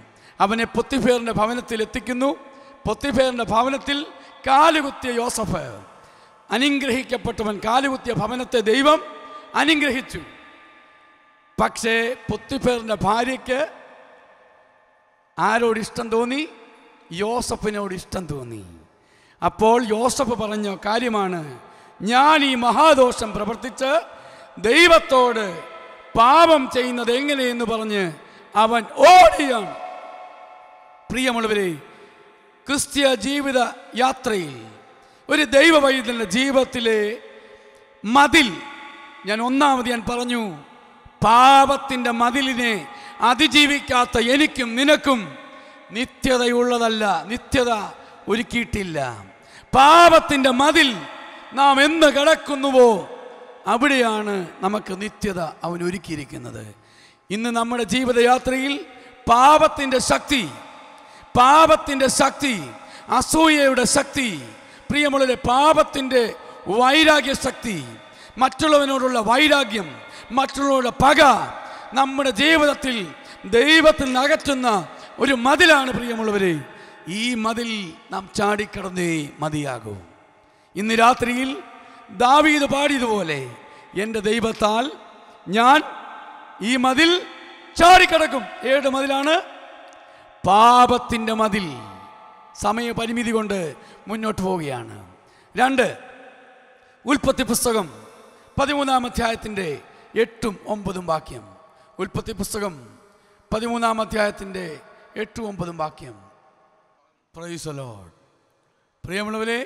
അവനെ പൊത്തിഫേറിൻ്റെ ഭവനത്തിൽ എത്തിക്കുന്നു. പൊത്തിഫേറിൻ്റെ ഭവനത്തിൽ കാലുകുത്തിയ യോസഫ് അനുഗ്രഹിക്കപ്പെട്ടവൻ. കാലുകുത്തിയ ഭവനത്തെ ദൈവം അനുഗ്രഹിച്ചു. പക്ഷേ പൊത്തിഫേറിൻ്റെ ഭാര്യയ്ക്ക് ആരോട് ഇഷ്ടം തോന്നി? യോസഫിനോട് ഇഷ്ടം തോന്നി. അപ്പോൾ യോസഫ് പറഞ്ഞ കാര്യമാണ്, ഞാൻ ഈ മഹാദോഷം പ്രവർത്തിച്ച് ദൈവത്തോട് പാപം ചെയ്യുന്നത് എങ്ങനെയെന്ന് പറഞ്ഞ് അവൻ ഓടിയാണ്. പ്രിയമുള്ളവരെ, ക്രിസ്തീയ ജീവിത യാത്രയിൽ ഒരു ദൈവവൈദ്യൻ്റെ ജീവിതത്തിലെ മതിൽ, ഞാൻ പറഞ്ഞു, പാപത്തിൻ്റെ മതിലിനെ അതിജീവിക്കാത്ത എനിക്കും നിനക്കും നിത്യതയുള്ളതല്ല, നിത്യത ഒരുക്കിയിട്ടില്ല. പാപത്തിൻ്റെ മതിൽ നാം എന്ന് കിടക്കുന്നുവോ അവിടെയാണ് നമുക്ക് നിത്യത അവൻ ഒരുക്കിയിരിക്കുന്നത്. ഇന്ന് നമ്മുടെ ജീവിതയാത്രയിൽ പാപത്തിൻ്റെ ശക്തി, അസൂയയുടെ ശക്തി, പ്രിയമുള്ളവരെ പാപത്തിൻ്റെ വൈരാഗ്യ ശക്തി, മറ്റുള്ളവനോടുള്ള വൈരാഗ്യം, മറ്റുള്ളവരുടെ പക നമ്മുടെ ജീവിതത്തിൽ ദൈവത്തിൽ നിന്ന് അകറ്റുന്ന ഒരു മതിലാണ്. പ്രിയമുള്ളവരെ, ഈ മതിൽ നാം ചാടിക്കടന്നേ മതിയാകൂ. ഇന്ന് രാത്രിയിൽ ദാവീദ് പാടിയതുപോലെ, എൻ്റെ ദൈവത്താൽ ഞാൻ ഈ മതിൽ ചാടിക്കടക്കും. ഏത് മതിലാണ്? പാപത്തിൻ്റെ മതിൽ. സമയപരിമിതി കൊണ്ട് മുന്നോട്ട് പോവുകയാണ്. 2 ഉൽപ്പത്തി പുസ്തകം 13-ാം അധ്യായത്തിൻ്റെ 8-9 വാക്യം. ഉൽപ്പത്തി പുസ്തകം 13-ാം അധ്യായത്തിൻ്റെ 8-9 വാക്യം. Praise the Lord. പ്രിയമുള്ളവരെ,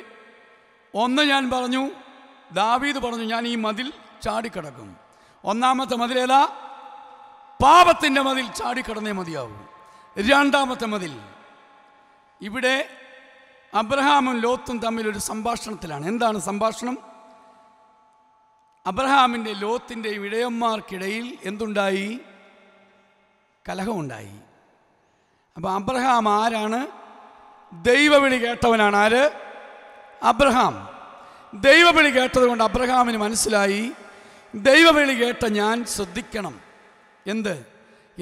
ഒന്ന് ഞാൻ പറഞ്ഞു, ദാവീദ് പറഞ്ഞു, ഞാൻ ഈ മതിൽ ചാടിക്കടക്കും. ഒന്നാമത്തെ മതിൽ ഏതാ? പാപത്തിൻ്റെ മതിൽ ചാടിക്കടന്നേ മതിയാവും. രണ്ടാമത്തെ മതിൽ, ഇവിടെ അബ്രഹാമും ലോത്തും തമ്മിലൊരു സംഭാഷണത്തിലാണ്. എന്താണ് സംഭാഷണം? അബ്രഹാമിൻ്റെ ലോത്തിൻ്റെ ഇടയന്മാർക്കിടയിൽ എന്തുണ്ടായി? കലഹമുണ്ടായി. അപ്പോൾ അബ്രഹാം ആരാണ്? ദൈവവിളി കേട്ടവനാണ്. ആര്? അബ്രഹാം. ദൈവവിളി കേട്ടതുകൊണ്ട് അബ്രഹാമിന് മനസ്സിലായി, ദൈവവിളി കേട്ട ഞാൻ ശ്രദ്ധിക്കണം, എന്ത്,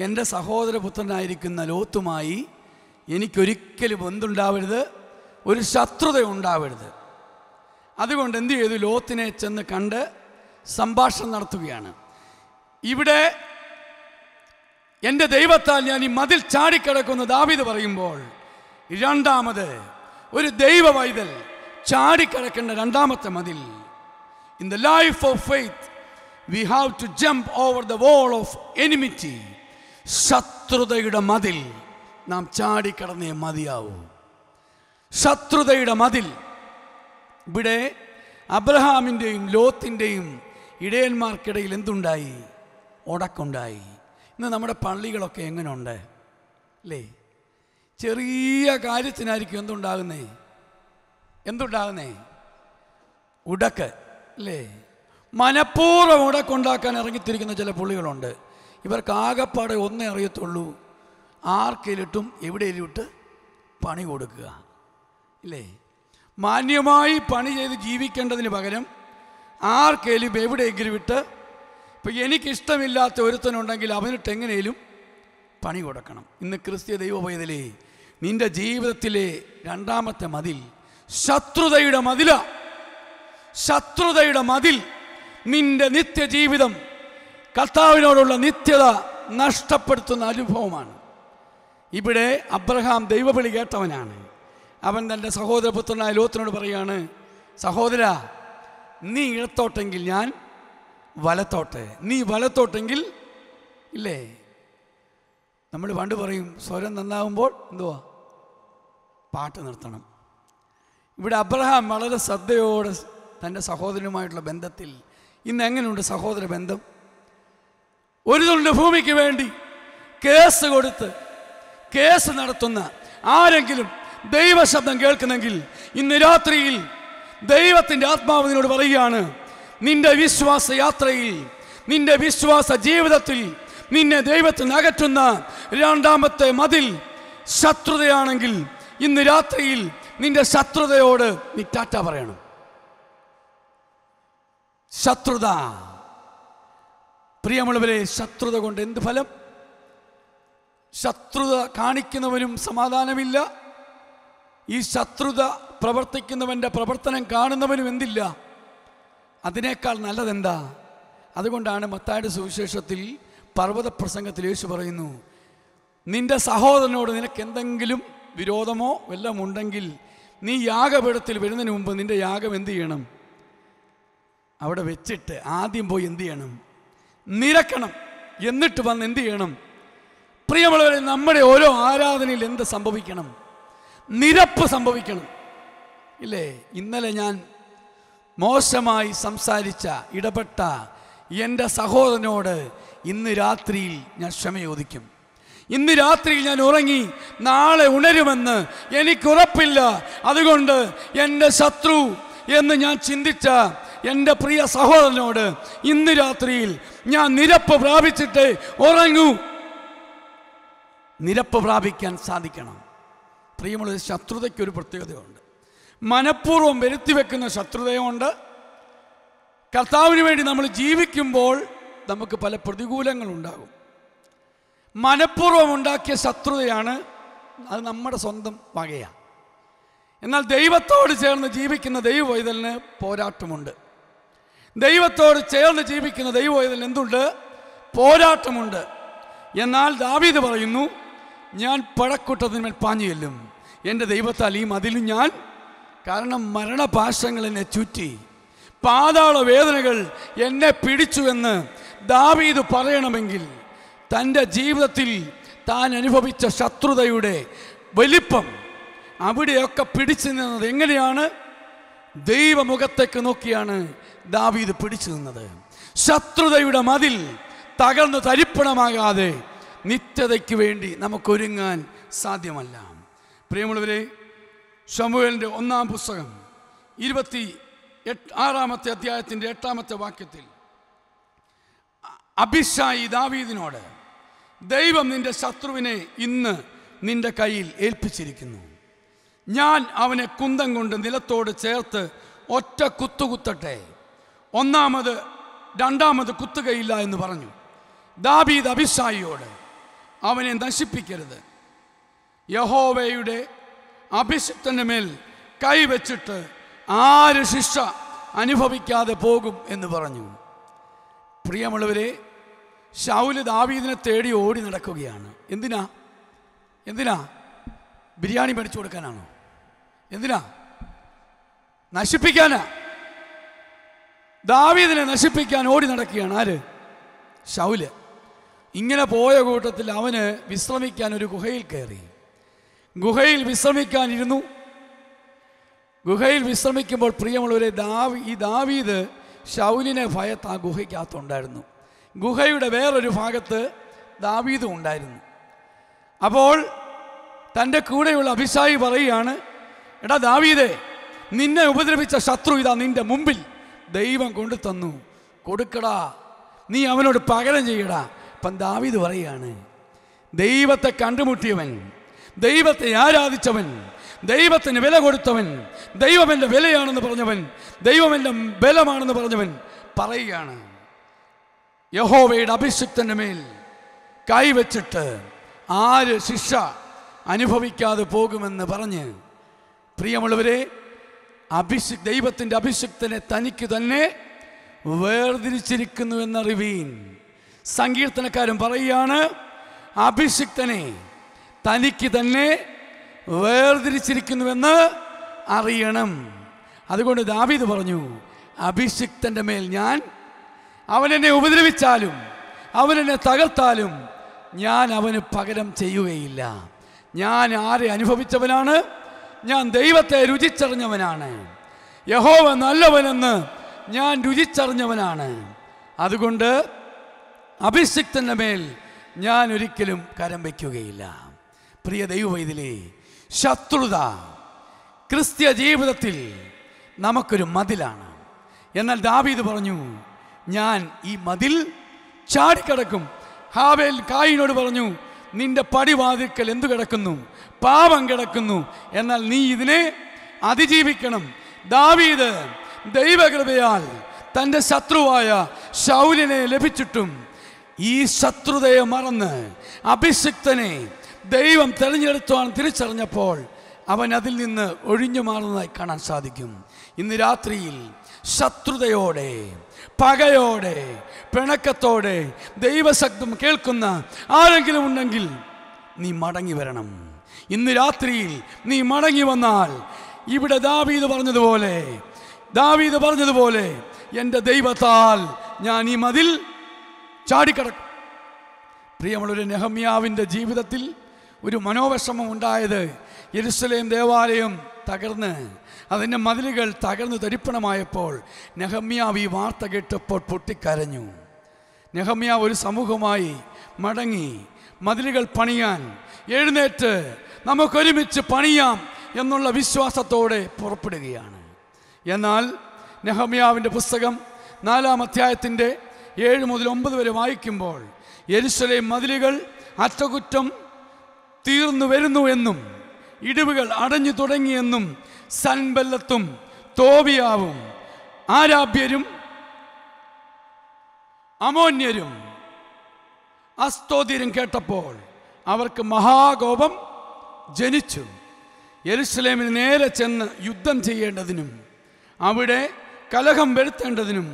എൻ്റെ സഹോദരപുത്രനായിരിക്കുന്ന ലോത്തുമായി എനിക്കൊരിക്കലും എന്തുണ്ടാവരുത്, ഒരു ശത്രുത ഉണ്ടാവരുത്. അതുകൊണ്ട് എന്തു ചെയ്തു? ലോത്തിനെ ചെന്ന് കണ്ട് സംഭാഷണം നടത്തുകയാണ്. ഇവിടെ എൻ്റെ ദൈവത്താൽ ഞാൻ ഈ മതിൽ ചാടിക്കിടക്കുന്ന ദാവീദ് പറയുമ്പോൾ, രണ്ടാമത് ഒരു ദൈവവൈതൽ ചാടിക്കിടക്കേണ്ട രണ്ടാമത്തെ മതിൽ. In the life of faith we have to jump over the wall of enmity. ശത്രുതയുടെ മതിൽ നാം ചാടിക്കടന്നേ മതിയാവൂ. ശത്രുതയുടെ മതിൽ. ഇവിടെ അബ്രഹാമിൻ്റെയും ലോത്തിൻ്റെയും ഇടയന്മാർക്കിടയിൽ എന്തുണ്ടായി? ഉടക്കുണ്ടായി. ഇന്ന് നമ്മുടെ പള്ളികളൊക്കെ എങ്ങനെയുണ്ട് അല്ലേ? ചെറിയ കാര്യത്തിനായിരിക്കും എന്തുണ്ടാകുന്നേ ഉടക്ക് അല്ലേ? മനഃപൂർവ്വം ഉടക്കുണ്ടാക്കാൻ ഇറങ്ങിത്തിരിക്കുന്ന ചില പുള്ളികളുണ്ട്. ഇവർക്ക് ആകെപ്പാടെ ഒന്നേ അറിയത്തുള്ളൂ, ആർക്കിലിട്ടും എവിടെയെങ്കിലും ഇട്ട് പണി കൊടുക്കുക അല്ലേ? മാന്യമായി പണി ചെയ്ത് ജീവിക്കേണ്ടതിന് പകരം ആർക്കേലും എവിടെയെങ്കിലും ഇട്ട്, ഇപ്പം എനിക്കിഷ്ടമില്ലാത്ത ഒരുത്തനുണ്ടെങ്കിൽ അവനിട്ട് എങ്ങനെയും പണി കൊടുക്കണം. ഇന്ന് ക്രിസ്തീയ ദൈവവേദനയിലെ നിൻ്റെ ജീവിതത്തിലെ രണ്ടാമത്തെ മതിൽ ശത്രുതയുടെ മതില. ശത്രുതയുടെ മതിൽ നിൻ്റെ നിത്യജീവിതം, കർത്താവിനോടുള്ള നിത്യത നഷ്ടപ്പെടുത്തുന്ന അനുഭവമാണ്. ഇവിടെ അബ്രഹാം ദൈവവിളി കേട്ടവനാണ്. അവൻ തൻ്റെ സഹോദരപുത്രനായ ലോത്തിനോട് പറയുകയാണ്, സഹോദര, നീ ഇടത്തോട്ടെങ്കിൽ ഞാൻ വലത്തോട്ടെ, നീ വലത്തോട്ടെങ്കിൽ ഇല്ലേ. നമ്മൾ പണ്ട് പറയും, സ്വരം നന്നാവുമ്പോൾ എന്തുവാ പാട്ട് നിർത്തണം. ഇവിടെ അബ്രഹാം വളരെ ശ്രദ്ധയോടെ തൻ്റെ സഹോദരനുമായിട്ടുള്ള ബന്ധത്തിൽ ഇന്ന് എങ്ങനെയുണ്ട് സഹോദര ബന്ധം? ഒരു തുണ്ട് ഭൂമിക്ക് വേണ്ടി കേസ് കൊടുത്ത് കേസ് നടത്തുന്ന ആരെങ്കിലും ദൈവശബ്ദം കേൾക്കുന്നെങ്കിൽ ഇന്ന് രാത്രിയിൽ ദൈവത്തിൻ്റെ ആത്മാവ് നിന്നോട് പറയുകയാണ്, നിന്റെ വിശ്വാസ യാത്രയിൽ, നിന്റെ വിശ്വാസ ജീവിതത്തിൽ നിന്നെ ദൈവത്തിന് അകറ്റുന്ന രണ്ടാമത്തെ മതിൽ ശത്രുതയാണെങ്കിൽ ഇന്ന് രാത്രിയിൽ നിന്റെ ശത്രുതയോട് നീ ടാറ്റ പറയണം. ശത്രുത, പ്രിയമുള്ളവരെ, ശത്രുത കൊണ്ട് എന്ത് ഫലം? ശത്രുത കാണിക്കുന്നവനും സമാധാനമില്ല. ഈ ശത്രുത പ്രവർത്തിക്കുന്നവൻ്റെ പ്രവർത്തനം കാണുന്നവനും എന്തില്ല? അതിനേക്കാൾ നല്ലതെന്താ? അതുകൊണ്ടാണ് മത്തായിയുടെ സുവിശേഷത്തിൽ പർവ്വത പ്രസംഗത്തിൽ യേശു പറയുന്നു, നിന്റെ സഹോദരനോട് നിനക്ക് എന്തെങ്കിലും വിരോധമോ എല്ലാം ഉണ്ടെങ്കിൽ നീ യാഗപീഠത്തിൽ വരുന്നതിന് മുമ്പ് നിന്റെ യാഗം എന്ത് ചെയ്യണം? അവിടെ വെച്ചിട്ട് ആദ്യം പോയി എന്ത് ചെയ്യണം? നിരക്കണം. എന്നിട്ട് വന്ന് എന്ത് ചെയ്യണം? പ്രിയമുള്ളവരെ, നമ്മുടെ ഓരോ ആരാധനയിൽ എന്ത് സംഭവിക്കണം? നിരപ്പ് സംഭവിക്കണം, ഇല്ലേ? ഇന്നലെ ഞാൻ മോശമായി സംസാരിച്ച, ഇടപെട്ട എൻ്റെ സഹോദരനോട് ഇന്ന് രാത്രിയിൽ ഞാൻ ക്ഷമയോദിക്കും. ഇന്ന് രാത്രിയിൽ ഞാൻ ഉറങ്ങി നാളെ ഉണരുമെന്ന് എനിക്കുറപ്പില്ല. അതുകൊണ്ട് എൻ്റെ ശത്രു എന്ന് ഞാൻ ചിന്തിച്ച എൻ്റെ പ്രിയ സഹോദരനോട് ഇന്ന് രാത്രിയിൽ ഞാൻ നിരപ്പ് പ്രാപിച്ചിട്ട് ഉറങ്ങൂ. നിരപ്പ് പ്രാപിക്കാൻ സാധിക്കണം. പ്രിയമുള്ള, ശത്രുതയ്ക്കൊരു പ്രത്യേകതയുണ്ട്. മനഃപൂർവ്വം വരുത്തി വെക്കുന്ന ശത്രുതയുമുണ്ട്. കർത്താവിന് വേണ്ടി നമ്മൾ ജീവിക്കുമ്പോൾ നമുക്ക് പല പ്രതികൂലങ്ങളുണ്ടാകും. മനഃപൂർവ്വം ഉണ്ടാക്കിയ ശത്രുതയാണ്, അത് നമ്മുടെ സ്വന്തം വകയാണ്. എന്നാൽ ദൈവത്തോട് ചേർന്ന് ജീവിക്കുന്ന ദൈവവൈതലിന് പോരാട്ടമുണ്ട്. ദൈവത്തോട് ചേർന്ന് ജീവിക്കുന്ന ദൈവവൈതലിന് എന്തുണ്ട്? പോരാട്ടമുണ്ട്. എന്നാൽ ദാവീദ് പറയുന്നു, ഞാൻ പടക്കൂട്ടത്തിന്മേൽ പാഞ്ഞു ചെല്ലും, എൻ്റെ ദൈവത്താൽ ഈ മതിലും ഞാൻ, കാരണം മരണപാശങ്ങൾ എന്നെ ചുറ്റി, പാതാള വേദനകൾ എന്നെ പിടിച്ചുവെന്ന് ദാവീദ് പറയണമെങ്കിൽ തൻ്റെ ജീവിതത്തിൽ താൻ അനുഭവിച്ച ശത്രുതയുടെ വലിപ്പം, അവിടെയൊക്കെ പിടിച്ചു നിന്നത് എങ്ങനെയാണ്? ദൈവമുഖത്തേക്ക് നോക്കിയാണ് ദാവീദ് പിടിച്ചു നിന്നത്. ശത്രുതയുടെ മതിൽ തകർന്നു തരിപ്പണമാകാതെ നിത്യതയ്ക്ക് വേണ്ടി നമുക്കൊരുങ്ങാൻ സാധ്യമല്ല. പ്രിയമുള്ളവരെ, ശമൂവേലിൻ്റെ ഒന്നാം പുസ്തകം 26-ാമത്തെ അധ്യായത്തിൻ്റെ 8-ാമത്തെ വാക്യത്തിൽ അബിശായി ദാവീദിനോട്, ദൈവം നിന്റെ ശത്രുവിനെ ഇന്ന് നിന്റെ കയ്യിൽ ഏൽപ്പിച്ചിരിക്കുന്നു, ഞാൻ അവനെ കുന്തം കൊണ്ട് നിലത്തോട് ചേർത്ത് ഒറ്റ കുത്തുകുത്തട്ടെ, ഒന്നാമത് രണ്ടാമത് കുത്തുകയില്ല എന്ന് പറഞ്ഞു. ദാവീദ് അബിശായിയോട്, അവനെ നശിപ്പിക്കരുത്, യഹോവയുടെ അഭിഷിക്തന്റെ മേൽ കൈവച്ചിട്ട് ആര് ശിക്ഷ അനുഭവിക്കാതെ പോകും എന്ന് പറഞ്ഞു. പ്രിയമുള്ളവരെ, ശൗല് ദാവീദിനെ തേടി ഓടി നടക്കുകയാണ്. എന്തിനാ? ബിരിയാണി മേടിച്ചു കൊടുക്കാനാണോ? എന്തിനാ? നശിപ്പിക്കാനാ. ദാവീദിനെ നശിപ്പിക്കാൻ ഓടി നടക്കുകയാണ് ആര്? ശൗല്. ഇങ്ങനെ പോയ കൂട്ടത്തിൽ അവന് വിശ്രമിക്കാൻ ഒരു ഗുഹയിൽ കയറി. ഗുഹയിൽ വിശ്രമിക്കാനിരുന്നു. ഗുഹയിൽ വിശ്രമിക്കുമ്പോൾ പ്രിയമുള്ളവരെ, ദാവീദ് ശൗലിനെ ഭയത്ത് ആ ഗുഹയ്ക്കകത്തുണ്ടായിരുന്നു. ഗുഹയുടെ വേറൊരു ഭാഗത്ത് ദാവീദും ഉണ്ടായിരുന്നു. അപ്പോൾ തൻ്റെ കൂടെയുള്ള അഭിഷായി പറയുകയാണ്, എടാ ദാവീദേ, നിന്നെ ഉപദ്രവിച്ച ശത്രു ഇതാ നിൻ്റെ മുമ്പിൽ, ദൈവം കൊണ്ടു തന്നു, കൊടുക്കടാ, നീ അവനോട് പകരം ചെയ്യടാ. അപ്പം ദാവീദ് പറയുകയാണ്, ദൈവത്തെ കണ്ടുമുട്ടിയവൻ, ദൈവത്തെ ആരാധിച്ചവൻ, ദൈവത്തിന് വില കൊടുത്തവൻ, ദൈവം എൻ്റെ വിലയാണെന്ന് പറഞ്ഞവൻ, ദൈവം എൻ്റെ ബലമാണെന്ന് പറഞ്ഞവൻ പറയുകയാണ്, യഹോവയുടെ അഭിഷിക്തൻ്റെ മേൽ കൈവച്ചിട്ട് ആര് ശിക്ഷ അനുഭവിക്കാതെ പോകുമെന്ന് പറഞ്ഞ്. പ്രിയമുള്ളവരെ, ദൈവത്തിൻ്റെ അഭിഷിക്തനെ തനിക്ക് തന്നെ വേർതിരിച്ചിരിക്കുന്നുവെന്നറിവീൻ. സങ്കീർത്തനക്കാരൻ പറയുകയാണ്, അഭിഷിക്തനെ തനിക്ക് തന്നെ വേർതിരിച്ചിരിക്കുന്നുവെന്ന് അറിയണം. അതുകൊണ്ട് ദാവീദ് പറഞ്ഞു, അഭിഷിക്തൻ്റെ മേൽ ഞാൻ, അവനെന്നെ ഉപദ്രവിച്ചാലും അവനെന്നെ തകർത്താലും ഞാൻ അവന് പകരം ചെയ്യുകയില്ല. ഞാൻ ആരെ അനുഭവിച്ചവനാണ്? ഞാൻ ദൈവത്തെ രുചിച്ചറിഞ്ഞവനാണ്. യഹോവ നല്ലവനെന്ന് ഞാൻ രുചിച്ചറിഞ്ഞവനാണ്, അതുകൊണ്ട് അഭിഷിക്തൻ്റെ മേൽ ഞാൻ ഒരിക്കലും കരം വയ്ക്കുകയില്ല. പ്രിയ ദൈവവൈതലേ, ശത്രുത ക്രിസ്ത്യ ജീവിതത്തിൽ നമുക്കൊരു മതിലാണ്. എന്നാൽ ദാവീദ് പറഞ്ഞു, ഞാൻ ഈ മതിൽ ചാടിക്കിടക്കും. ഹാവേൽ കായിനോട് പറഞ്ഞു, നിന്റെ പടിവാതിൽക്കൽ എന്തു കിടക്കുന്നു? പാപം കിടക്കുന്നു, എന്നാൽ നീ ഇതിനെ അതിജീവിക്കണം. ദാവീദ് ദൈവകൃപയാൽ തൻ്റെ ശത്രുവായ ശൗലിനെ ലഭിച്ചിട്ടും ഈ ശത്രുതയെ മറന്ന് അഭിഷിക്തനെ ദൈവം തെളിഞ്ഞെടുത്തുവാണ് തിരിച്ചറിഞ്ഞപ്പോൾ അവൻ അതിൽ നിന്ന് ഒഴിഞ്ഞു മാറുന്നതായി കാണാൻ സാധിക്കും. ഇന്ന് രാത്രിയിൽ ശത്രുതയോടെ, പകയോടെ, പിണക്കത്തോടെ ദൈവശബ്ദം കേൾക്കുന്ന ആരെങ്കിലും ഉണ്ടെങ്കിൽ നീ മടങ്ങി വരണം. ഇന്ന് രാത്രിയിൽ നീ മടങ്ങി വന്നാൽ ഇവിടെ ദാവീദ് പറഞ്ഞതുപോലെ എൻ്റെ ദൈവത്താൽ ഞാൻ ഈ മതിൽ ചാടിക്കടക്കും. പ്രിയമുള്ളൊരു നെഹമ്യാവിൻ്റെ ജീവിതത്തിൽ ഒരു മനോവിഷമം ഉണ്ടായത് യെരുശലേം ദേവാലയം തകർന്ന് അതിൻ്റെ മതിലുകൾ തകർന്ന് തരിപ്പണമായപ്പോൾ നെഹമ്യാവ് ഈ വാർത്ത കേട്ടപ്പോൾ പൊട്ടിക്കരഞ്ഞു. നെഹമ്യാവ് ഒരു സമൂഹമായി മടങ്ങി മതിലുകൾ പണിയാൻ എഴുന്നേറ്റ് നമുക്കൊരുമിച്ച് പണിയാം എന്നുള്ള വിശ്വാസത്തോടെ പുറപ്പെടുകയാണ്. എന്നാൽ നെഹമ്യാവിൻ്റെ പുസ്തകം 4-ാം അധ്യായത്തിൻ്റെ 7 മുതൽ 9 വരെ വായിക്കുമ്പോൾ യെരുശലേം മതിലുകൾ അറ്റകുറ്റം തീർന്നു വരുന്നു എന്നും ഇടിവുകൾ അടഞ്ഞു തുടങ്ങിയെന്നും സൻബല്ലത്തും തോബിയാവും ആരാബ്യരും അമോന്യരും അസ്തോദ്യരും കേട്ടപ്പോൾ അവർക്ക് മഹാകോപം ജനിച്ചു. യെരുശലേമിന് നേരെ ചെന്ന് യുദ്ധം ചെയ്യേണ്ടതിനും അവിടെ കലഹം വരുത്തേണ്ടതിനും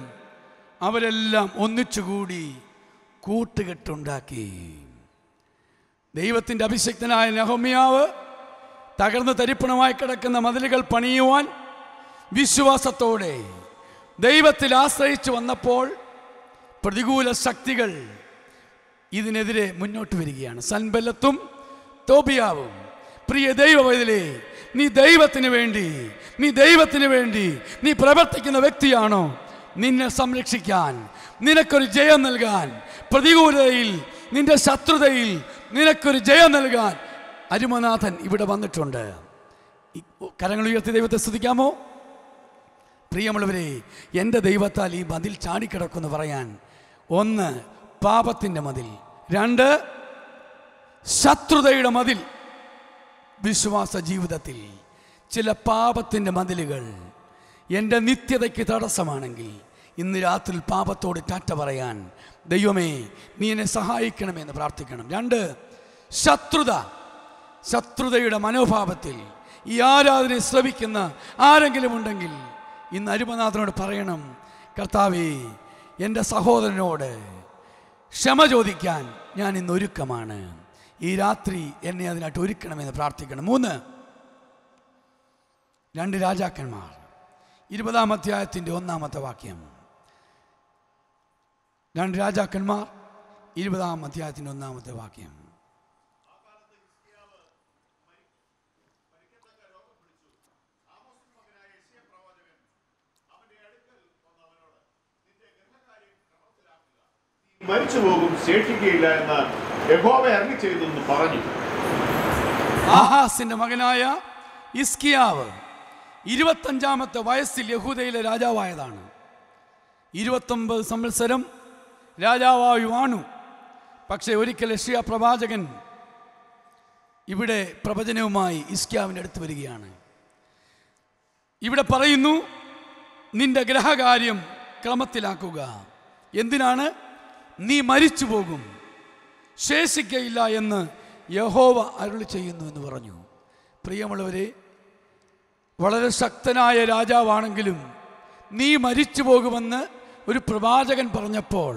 അവരെല്ലാം ഒന്നിച്ചുകൂടി കൂട്ടുകെട്ടുണ്ടാക്കി. ദൈവത്തിൻ്റെ അഭിഷിക്തനായ നെഹമ്യാവ് തകർന്ന് തരിപ്പണമായി കിടക്കുന്ന മതിലുകൾ പണിയുവാൻ വിശ്വാസത്തോടെ ദൈവത്തിൽ ആശ്രയിച്ചു വന്നപ്പോൾ പ്രതികൂല ശക്തികൾ ഇതിനെതിരെ മുന്നോട്ട് വരികയാണ്, സൻബല്ലത്തും തോബിയാവും. പ്രിയ ദൈവവൈതലേ, നീ ദൈവത്തിന് വേണ്ടി നീ പ്രവർത്തിക്കുന്ന വ്യക്തിയാണോ? നിന്നെ സംരക്ഷിക്കാൻ, നിനക്കൊരു ജയം നൽകാൻ, പ്രതികൂലതയിൽ, നിന്റെ ശത്രുതയിൽ നിനക്കൊരു ജയം നൽകാൻ അരുമനാഥൻ ഇവിടെ വന്നിട്ടുണ്ട്. കരങ്ങൾ ഉയർത്തി ദൈവത്തെ സ്തുതിക്കാമോ? പ്രിയമുള്ളവരെ, എൻ്റെ ദൈവത്താൽ ഈ മതിൽ ചാടിക്കിടക്കുമെന്ന് പറയാൻ, 1 പാപത്തിൻ്റെ മതിൽ, 2 ശത്രുതയുടെ മതിൽ. വിശ്വാസ ജീവിതത്തിൽ ചില പാപത്തിൻ്റെ മതിലുകൾ എൻ്റെ നിത്യതയ്ക്ക് തടസ്സമാണെങ്കിൽ ഇന്ന് രാത്രി പാപത്തോട് ടാറ്റ പറയാൻ, ദൈവമേ നീ എന്നെ സഹായിക്കണമെന്ന് പ്രാർത്ഥിക്കണം. 2 ശത്രുതയുടെ മനോഭാവത്തിൽ ഈ ആരാധനയെ ശ്രവിക്കുന്ന ആരെങ്കിലും ഉണ്ടെങ്കിൽ ഇന്ന് അരുമനാഥനോട് പറയണം, കർത്താവേ എൻ്റെ സഹോദരനോട് ക്ഷമ ചോദിക്കാൻ ഞാൻ ഇന്ന് ഒരുക്കമാണ്, ഈ രാത്രി എന്നെ അതിനായിട്ട് ഒരുക്കണമെന്ന് പ്രാർത്ഥിക്കണം. 3 2 രാജാക്കന്മാർ 20-ാം അധ്യായത്തിൻ്റെ 1-ാമത്തെ വാക്യം. 2 രാജാക്കന്മാർ 20-ാം അധ്യായത്തിൻ്റെ 1-ാമത്തെ വാക്യം. മരിച്ചുപോകും, ശേഷിക്കുകയില്ല എന്ന് യഹോവ അരുളിച്ചെയ്തെന്ന് പറഞ്ഞു. ആഹാസിന്റെ മകനായ ഹിസ്കിയാവ് 25-ാമത്തെ വയസ്സിൽ യഹൂദയിലെ രാജാവായതാണ്. 29 സംവത്സരം രാജാവായി വാണു. പക്ഷേ ഒരിക്കൽ യെശയ്യാ പ്രവാചകൻ ഇവിടെ പ്രവചനവുമായി ഹിസ്കിയാവിൻ്റെ അടുത്ത് വരികയാണ്. ഇവിടെ പറയുന്നു, നിന്റെ ഗ്രഹകാര്യം ക്രമത്തിലാക്കുക, എന്തിനാണ്? നീ മരിച്ചു പോകും, ശേഷിക്കയില്ല എന്ന് യഹോവ അരുളി ചെയ്യുന്നു എന്ന് പറഞ്ഞു. പ്രിയമുള്ളവരെ, വളരെ ശക്തനായ രാജാവാണെങ്കിലും നീ മരിച്ചു പോകുമെന്ന് ഒരു പ്രവാചകൻ പറഞ്ഞപ്പോൾ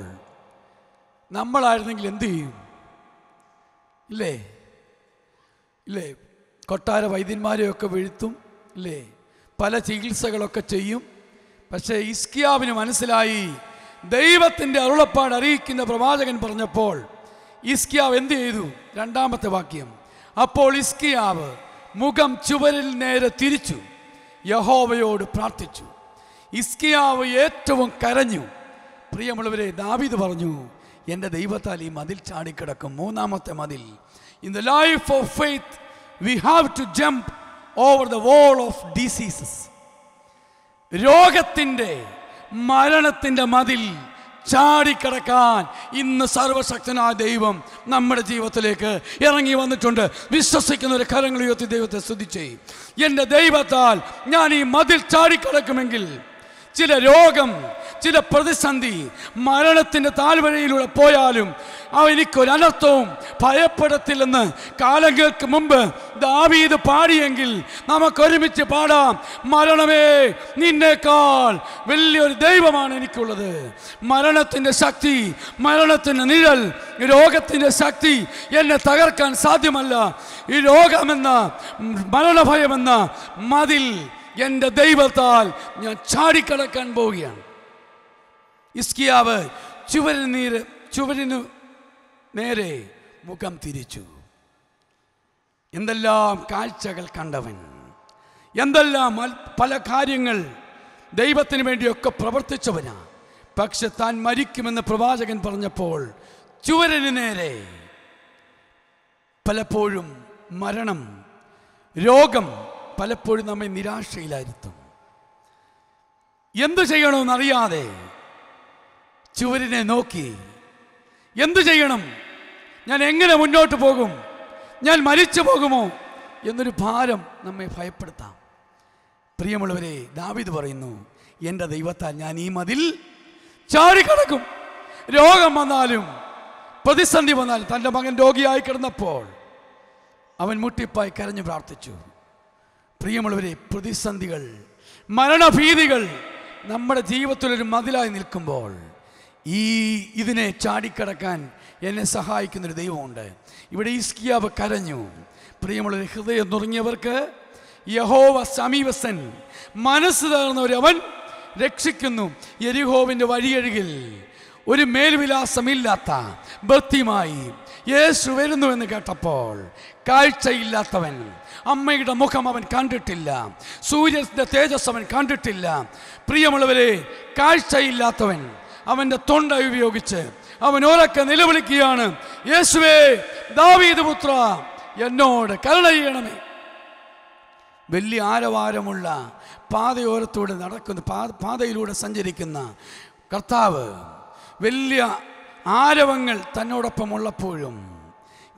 നമ്മളായിരുന്നെങ്കിൽ എന്തു ചെയ്യും? ഇല്ലേ കൊട്ടാര വൈദ്യന്മാരെയൊക്കെ വീഴ്ത്തും, ഇല്ലേ പല ചികിത്സകളൊക്കെ ചെയ്യും. പക്ഷേ ഹിസ്കിയാവിന് മനസ്സിലായി, ദൈവത്തിൻ്റെ അരുളപ്പാട് അറിയിക്കുന്ന പ്രവാചകൻ പറഞ്ഞപ്പോൾ ഹിസ്കിയാവ് എന്തു ചെയ്തു? 2-ാമത്തെ വാക്യം. അപ്പോൾ ഹിസ്കിയാവ് മുഖം ചുവരിൽ നേരെ തിരിച്ചു യഹോവയോട് പ്രാർത്ഥിച്ചു. ഹിസ്കിയാവ് ഏറ്റവും കരഞ്ഞു. പ്രിയമുള്ളവരെ, ദാവീദ് പറഞ്ഞു, എൻ്റെ ദൈവത്താൽ ഈ മതിൽ ചാടിക്കിടക്കും. മൂന്നാമത്തെ മതിൽ. In the life of faith we have to jump over the wall of diseases. രോഗത്തിൻ്റെ, മരണത്തിൻ്റെ മതിൽ ചാടിക്കിടക്കാൻ ഇന്ന് സർവശക്തനായ ദൈവം നമ്മുടെ ജീവിതത്തിലേക്ക് ഇറങ്ങി വന്നിട്ടുണ്ട്. വിശ്വസിക്കുന്ന ഒരു കരങ്ങൾ ഉയർത്തി ദൈവത്തെ സ്തുതിച്ചേ. എൻ്റെ ദൈവത്താൽ ഞാൻ ഈ മതിൽ ചാടിക്കിടക്കുമെങ്കിൽ ചില രോഗം, ചില പ്രതിസന്ധി മരണത്തിൻ്റെ താഴ്വരയിലൂടെ പോയാലും എനിക്കൊരനർത്ഥവും ഭയപ്പെടത്തില്ലെന്ന് കാലങ്ങൾക്ക് മുമ്പ് ദാവീദ് പാടിയെങ്കിൽ നമുക്കൊരുമിച്ച് പാടാം. മരണമേ, നിന്നേക്കാൾ വലിയൊരു ദൈവമാണ് എനിക്കുള്ളത്. മരണത്തിൻ്റെ ശക്തി, മരണത്തിൻ്റെ നിഴൽ, രോഗത്തിൻ്റെ ശക്തി എന്നെ തകർക്കാൻ സാധ്യമല്ല. ഈ രോഗമെന്ന, മരണഭയമെന്ന മതിൽ എൻ്റെ ദൈവത്താൽ ഞാൻ ചാടിക്കടക്കാൻ പോവുകയാണ്. ഹിസ്കിയാവ് ചുവരിനു നേരെ മുഖം തിരിച്ചു. എന്തെല്ലാം കാഴ്ചകൾ കണ്ടവൻ, എന്തെല്ലാം പല കാര്യങ്ങൾ ദൈവത്തിന് വേണ്ടിയൊക്കെ പ്രവർത്തിച്ചവനാ. പക്ഷെ താൻ മരിക്കുമെന്ന് പ്രവാചകൻ പറഞ്ഞപ്പോൾ ചുവരിനു നേരെ. പലപ്പോഴും മരണം, രോഗം പലപ്പോഴും നമ്മെ നിരാശയിലായിരുത്തും. എന്തു ചെയ്യണമെന്നറിയാതെ ചുവരിനെ നോക്കി. എന്തു ചെയ്യണം, ഞാൻ എങ്ങനെ മുന്നോട്ട് പോകും, ഞാൻ മരിച്ചു പോകുമോ എന്നൊരു ഭാരം നമ്മെ ഭയപ്പെടുത്താം. പ്രിയമുള്ളവരെ, ദാവീദ് പറയുന്നു, എൻ്റെ ദൈവത്താൽ ഞാൻ ഈ മതിൽ ചാടിക്കടക്കും. രോഗം വന്നാലും പ്രതിസന്ധി വന്നാലും. തൻ്റെ മകൻ രോഗിയായി കിടന്നപ്പോൾ അവൻ മുട്ടിപ്പായി കരഞ്ഞു പ്രാർത്ഥിച്ചു. പ്രിയമുള്ളവരെ, പ്രതിസന്ധികൾ, മരണഭീതികൾ നമ്മുടെ ജീവിതത്തിലൊരു മതിലായി നിൽക്കുമ്പോൾ ഇതിനെ ചാടിക്കടക്കാൻ എന്നെ സഹായിക്കുന്നൊരു ദൈവമുണ്ട്. ഇവിടെ ഹിസ്കിയാവ് കരഞ്ഞു. പ്രിയമുള്ളൊരു ഹൃദയം നുറുങ്ങിയവർക്ക് യഹോവ സമീപസൻ. മനസ്സ് തകർന്നവരവൻ രക്ഷിക്കുന്നു. യെരിഹോവിൻ്റെ വഴിയരികിൽ ഒരു മേൽവിലാസമില്ലാത്ത ഭർത്തിമായി യേശു വരുന്നുവെന്ന് കേട്ടപ്പോൾ കാഴ്ചയില്ലാത്തവൻ, അമ്മയുടെ മുഖം അവൻ കണ്ടിട്ടില്ല, സൂര്യൻ്റെ തേജസ് അവൻ കണ്ടിട്ടില്ല. പ്രിയമുള്ളവരെ, കാഴ്ചയില്ലാത്തവൻ അവൻ്റെ തൊണ്ട ഉപയോഗിച്ച് അവൻ ഉറക്കെ നിലവിളിക്കുകയാണ്, യേശുവേ, ദാവീദ് പുത്ര, എന്നോട് കരുണ ചെയ്യണമേ. വലിയ ആരവാരമുള്ള പാതയോരത്തൂടെ നടക്കുന്ന പാതയിലൂടെ സഞ്ചരിക്കുന്ന കർത്താവ് വലിയ ആരവങ്ങൾ തന്നോടൊപ്പം ഉള്ളപ്പോഴും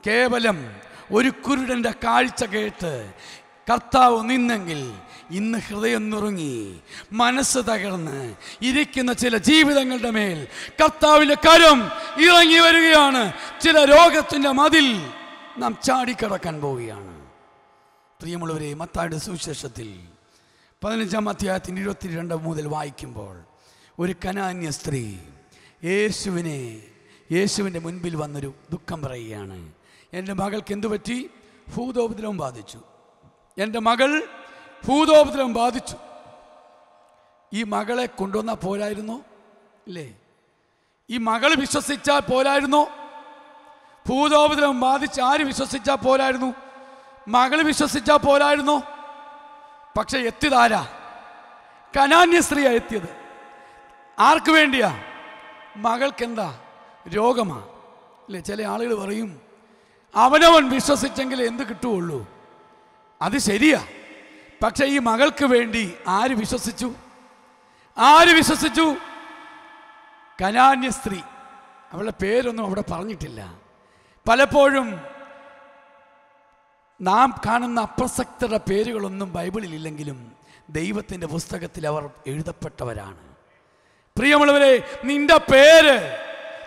കേവലം ഒരു കുരുടൻ്റെ കാഴ്ച കേട്ട് കർത്താവ് നിന്നെങ്കിൽ ഇന്ന് ഹൃദയം നുറുങ്ങി മനസ്സ് തകർന്ന് ഇരിക്കുന്ന ചില ജീവിതങ്ങളുടെ മേൽ കർത്താവിൻ്റെ കരം ഇറങ്ങി വരികയാണ്. ചില രോഗത്തിൻ്റെ മതിൽ നാം ചാടിക്കടക്കാൻ പോവുകയാണ്. പ്രിയമുള്ളവരെ, മത്തായിയുടെ സുവിശേഷത്തിൽ 15-ാം അധ്യായത്തിൻ്റെ 22 മുതൽ വായിക്കുമ്പോൾ ഒരു കനാന്യ സ്ത്രീ യേശുവിൻ്റെ മുൻപിൽ വന്നൊരു ദുഃഖം പറയുകയാണ്. എൻ്റെ മകൾക്ക് എന്തു പറ്റി? ഭൂതോപദ്രവം ബാധിച്ചു. എൻ്റെ മകൾ ഭൂതോപദ്രവം ബാധിച്ചു. ഈ മകളെ കൊണ്ടുവന്നാൽ പോരായിരുന്നോ? ഇല്ലേ? ഈ മകൾ വിശ്വസിച്ചാൽ പോരായിരുന്നോ? ഭൂതോപദ്രവം ബാധിച്ച് ആര് വിശ്വസിച്ചാൽ പോരായിരുന്നു? മകൾ വിശ്വസിച്ചാൽ പോരായിരുന്നോ? പക്ഷെ എത്തിയതാരാ? കനാന്യ സ്ത്രീയാണ് എത്തിയത്. ആർക്ക് വേണ്ടിയാ? മകൾക്കെന്താ? രോഗമാണ്. അല്ലേ? ചില ആളുകൾ പറയും, അവനവൻ വിശ്വസിച്ചെങ്കിൽ എന്ത് കിട്ടുകയുള്ളൂ. അത് ശരിയാ. പക്ഷേ ഈ മകൾക്ക് വേണ്ടി ആര് വിശ്വസിച്ചു? ആര് വിശ്വസിച്ചു? കനാന്യ സ്ത്രീ. അവളുടെ പേരൊന്നും അവിടെ പറഞ്ഞിട്ടില്ല. പലപ്പോഴും നാം കാണുന്ന അപ്രസക്തരുടെ പേരുകളൊന്നും ബൈബിളിലില്ലെങ്കിലും ദൈവത്തിൻ്റെ പുസ്തകത്തിൽ അവർ എഴുതപ്പെട്ടവരാണ്. പ്രിയമുള്ളവരെ, നിന്റെ പേര്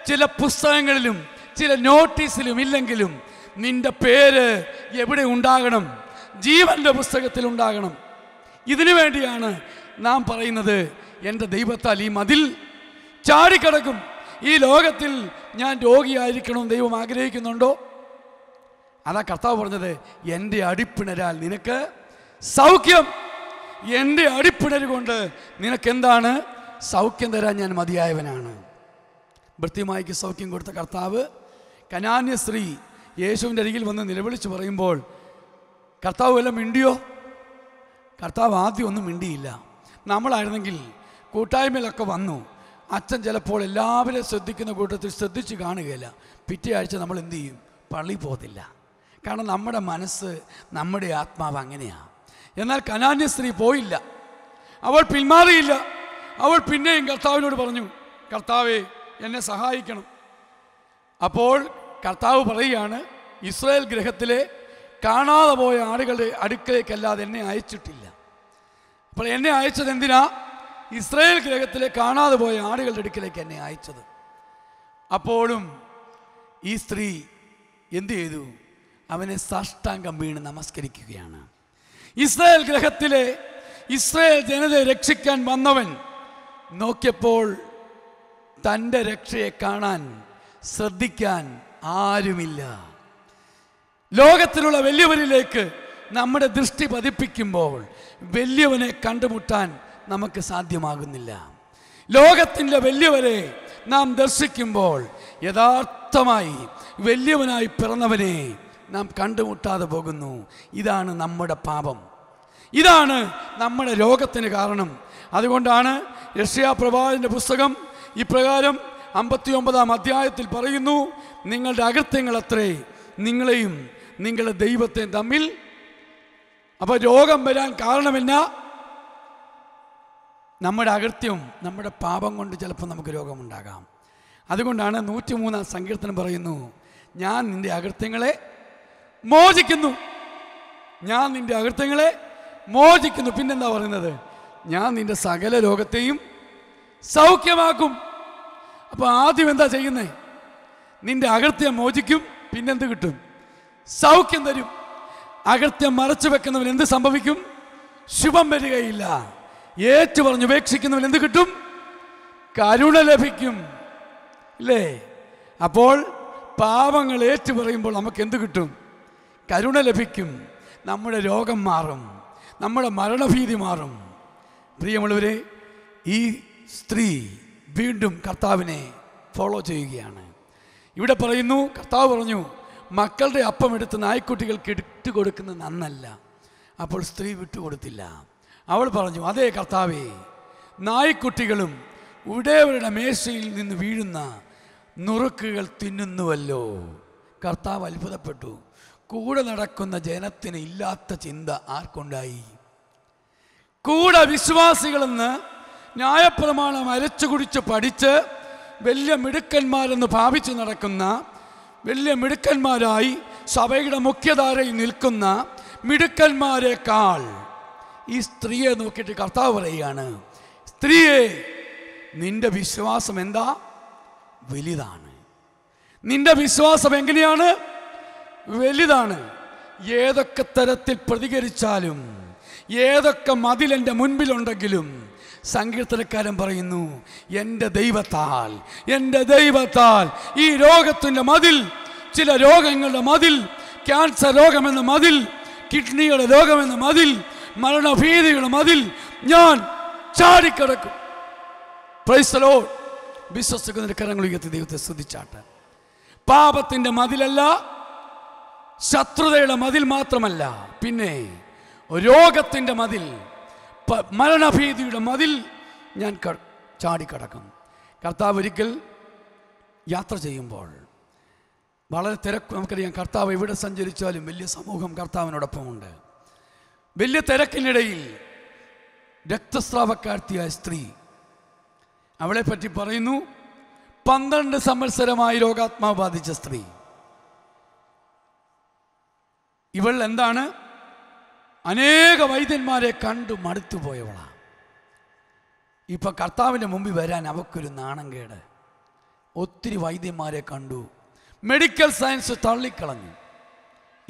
ചില പുസ്തകങ്ങളിലും ചില നോട്ടീസിലും ഇല്ലെങ്കിലും നിന്റെ പേര് എവിടെ ഉണ്ടാകണം? ജീവൻ്റെ പുസ്തകത്തിൽ ഉണ്ടാകണം. ഇതിനു വേണ്ടിയാണ് നാം പറയുന്നത്, എൻ്റെ ദൈവത്താൽ ഈ മതിൽ ചാടിക്കടക്കും. ഈ ലോകത്തിൽ ഞാൻ രോഗിയായിരിക്കണം ദൈവം ആഗ്രഹിക്കുന്നുണ്ടോ? അതാ കർത്താവ് പറഞ്ഞത്, എൻ്റെ അടിപ്പിണരാൽ നിനക്ക് സൗഖ്യം. എൻ്റെ അടിപ്പിണരുകൊണ്ട് നിനക്കെന്താണ്? സൗഖ്യം തരാൻ ഞാൻ മതിയായവനാണ്. ഭൃത്യമായിക്ക് സൗഖ്യം കൊടുത്ത കർത്താവ് കനാന്യ സ്ത്രീ യേശുവിൻ്റെ അരികിൽ വന്ന് നിലവിളിച്ച് പറയുമ്പോൾ കർത്താവ് എല്ലാം മിണ്ടിയോ? കർത്താവ് ആദ്യം ഒന്നും മിണ്ടിയില്ല. നമ്മളായിരുന്നെങ്കിൽ കൂട്ടായ്മയിലൊക്കെ വന്നു, അച്ഛൻ ചിലപ്പോൾ എല്ലാവരും ശ്രദ്ധിക്കുന്ന കൂട്ടത്തിൽ ശ്രദ്ധിച്ച് കാണുകയില്ല. പിറ്റേ ആഴ്ച നമ്മൾ എന്തു ചെയ്യും? പള്ളി പോകത്തില്ല. കാരണം നമ്മുടെ മനസ്സ്, നമ്മുടെ ആത്മാവ് അങ്ങനെയാണ്. എന്നാൽ കനാന്യ സ്ത്രീ പോയില്ല, അവൾ പിന്മാറിയില്ല. അവൾ പിന്നെയും കർത്താവിനോട് പറഞ്ഞു, കർത്താവേ എന്നെ സഹായിക്കണം. അപ്പോൾ കർത്താവ് പറയുകയാണ്, ഇസ്രായേൽ ഗൃഹത്തിലെ കാണാതെ പോയ ആളുകളുടെ അടുക്കലേക്കല്ലാതെ എന്നെ അയച്ചിട്ടില്ല. അപ്പോൾ എന്നെ അയച്ചത് എന്തിനാ? ഇസ്രായേൽ ഗൃഹത്തിലെ കാണാതെ പോയ ആളുകളുടെ അടുക്കലേക്ക് എന്നെ അയച്ചത്. അപ്പോഴും ഈ സ്ത്രീ എന്തു ചെയ്തു? അവനെ സാഷ്ടാംഗം വീണ് നമസ്കരിക്കുകയാണ്. ഇസ്രായേൽ ഗൃഹത്തിലെ ഇസ്രായേൽ ജനതയെ രക്ഷിക്കാൻ വന്നവൻ നോക്കിയപ്പോൾ തൻ്റെ രക്ഷയെ കാണാൻ, ശ്രദ്ധിക്കാൻ ആരുമില്ല. ലോകത്തിലുള്ള വലിയവരിലേക്ക് നമ്മുടെ ദൃഷ്ടി പതിപ്പിക്കുമ്പോൾ വലിയവനെ കണ്ടുമുട്ടാൻ നമുക്ക് സാധ്യമാകുന്നില്ല. ലോകത്തിൻ്റെ വലിയവരെ നാം ദർശിക്കുമ്പോൾ യഥാർത്ഥമായി വലിയവനായി പിറന്നവനെ നാം കണ്ടുമുട്ടാതെ പോകുന്നു. ഇതാണ് നമ്മുടെ പാപം, ഇതാണ് നമ്മുടെ രോഗത്തിന് കാരണം. അതുകൊണ്ടാണ് യെശയ്യാ പ്രവാചകന്റെ പുസ്തകം ഇപ്രകാരം 59-ാം അധ്യായത്തിൽ പറയുന്നു, നിങ്ങളുടെ അകൃത്യങ്ങൾ അത്രേ നിങ്ങളെയും നിങ്ങളുടെ ദൈവത്തെയും തമ്മിൽ. അപ്പോൾ രോഗം വരാൻ കാരണമെന്നാ? നമ്മുടെ അകൃത്യം, നമ്മുടെ പാപം കൊണ്ട് ചിലപ്പോൾ നമുക്ക് രോഗമുണ്ടാകാം. അതുകൊണ്ടാണ് 103-ാം സങ്കീർത്തനം പറയുന്നു, ഞാൻ നിൻ്റെ അകൃത്യങ്ങളെ മോചിക്കുന്നു, ഞാൻ നിൻ്റെ അകൃത്യങ്ങളെ മോചിക്കുന്നു. പിന്നെന്താ പറയുന്നത്? ഞാൻ നിൻ്റെ സകല രോഗത്തെയും സൗഖ്യമാക്കും. അപ്പോൾ ആദ്യം എന്താ ചെയ്യുന്നത്? നിൻ്റെ അകൃത്യം മോചിക്കും, പിന്നെന്ത് കിട്ടും? സൗഖ്യം തരും. അകൃത്യം മറച്ചു വെക്കുന്നവൻ എന്ത് സംഭവിക്കും? ശുഭം വരികയില്ല. ഏറ്റു പറഞ്ഞു ഉപേക്ഷിക്കുന്നവൻ എന്ത് കിട്ടും? കരുണ ലഭിക്കും, അല്ലേ? അപ്പോൾ പാപങ്ങൾ ഏറ്റു പറയുമ്പോൾ നമുക്ക് എന്ത് കിട്ടും? കരുണ ലഭിക്കും. നമ്മുടെ രോഗം മാറും, നമ്മുടെ മരണഭീതി മാറും. പ്രിയമുള്ളവരെ, ഈ സ്ത്രീ വീണ്ടും കർത്താവിനെ ഫോളോ ചെയ്യുകയാണ്. ഇവിടെ പറയുന്നു, കർത്താവ് പറഞ്ഞു, മക്കളുടെ അപ്പം എടുത്ത് നായ്ക്കുട്ടികൾക്ക് ഇട്ട് കൊടുക്കുന്നത് നന്നല്ല. അപ്പോൾ സ്ത്രീ വിട്ടുകൊടുത്തില്ല. അവൾ പറഞ്ഞു, അതേ കർത്താവേ, നായ്ക്കുട്ടികളും ഉടയവരുടെ മേശയിൽ നിന്ന് വീഴുന്ന നുറുക്കുകൾ തിന്നുന്നുവല്ലോ. കർത്താവ് അത്ഭുതപ്പെട്ടു. കൂടെ നടക്കുന്ന ജനത്തിന് ഇല്ലാത്ത ചിന്ത ആർക്കുണ്ടായി? കൂടെ വിശ്വാസികളെന്ന് ന്യായപ്രമാണം അരച്ചു കുടിച്ച് പഠിച്ച് വലിയ മിടുക്കന്മാരെന്ന് ഭാവിച്ച് നടക്കുന്ന, വലിയ മിടുക്കന്മാരായി സഭയുടെ മുഖ്യധാരയിൽ നിൽക്കുന്ന മിടുക്കന്മാരെക്കാൾ ഈ സ്ത്രീയെ നോക്കിയിട്ട് കർത്താവ് പറയുകയാണ്, സ്ത്രീയെ, നിന്റെ വിശ്വാസം എന്താ? വലുതാണ്. നിന്റെ വിശ്വാസം എങ്ങനെയാണ്? വലുതാണ്. ഏതൊക്കെ തരത്തിൽ പ്രതികരിച്ചാലും, ഏതൊക്കെ മതിലെൻ്റെ മുൻപിലുണ്ടെങ്കിലും, സങ്കീർത്തനക്കാരൻ പറയുന്നു, എൻ്റെ ദൈവത്താൽ ഈ രോഗത്തിൻ്റെ മതിൽ, ചില രോഗങ്ങളുടെ മതിൽ, ക്യാൻസർ രോഗമെന്ന മതിൽ, കിഡ്നിയുടെ രോഗമെന്ന മതിൽ, മരണഭീതിയുടെ മതിൽ ഞാൻ ചാടിക്കിടക്കും. Price the Lord. വിശ്വസിക്കുന്ന കരങ്ങൾ ഉയർത്തി ദൈവത്തെ സ്തുതിച്ചാട്ടെ. പാപത്തിൻ്റെ മതിലല്ല, ശത്രുതയുടെ മതിൽ മാത്രമല്ല, പിന്നെ രോഗത്തിൻ്റെ മതിൽ, മരണഭീതിയുടെ മതിൽ ഞാൻ ചാടിക്കടക്കും. കർത്താവ് ഒരിക്കൽ യാത്ര ചെയ്യുമ്പോൾ വളരെ തിരക്ക്. നമുക്കറിയാം, കർത്താവ് എവിടെ സഞ്ചരിച്ചാലും വലിയ സമൂഹം കർത്താവിനോടൊപ്പമുണ്ട്. വലിയ തിരക്കിനിടയിൽ രക്തസ്രാവക്കാർത്തിയായ സ്ത്രീ, അവളെപ്പറ്റി പറയുന്നു, 12 സംവത്സരമായി രോഗാത്മാവ് ബാധിച്ച സ്ത്രീ. ഇവൾ എന്താണ്? അനേക വൈദ്യന്മാരെ കണ്ടു മടുത്തുപോയവളാണ്. ഇപ്പം കർത്താവിൻ്റെ മുമ്പിൽ വരാൻ അവക്കൊരു നാണംകേട്. ഒത്തിരി വൈദ്യന്മാരെ കണ്ടു, മെഡിക്കൽ സയൻസ് തള്ളിക്കളഞ്ഞു.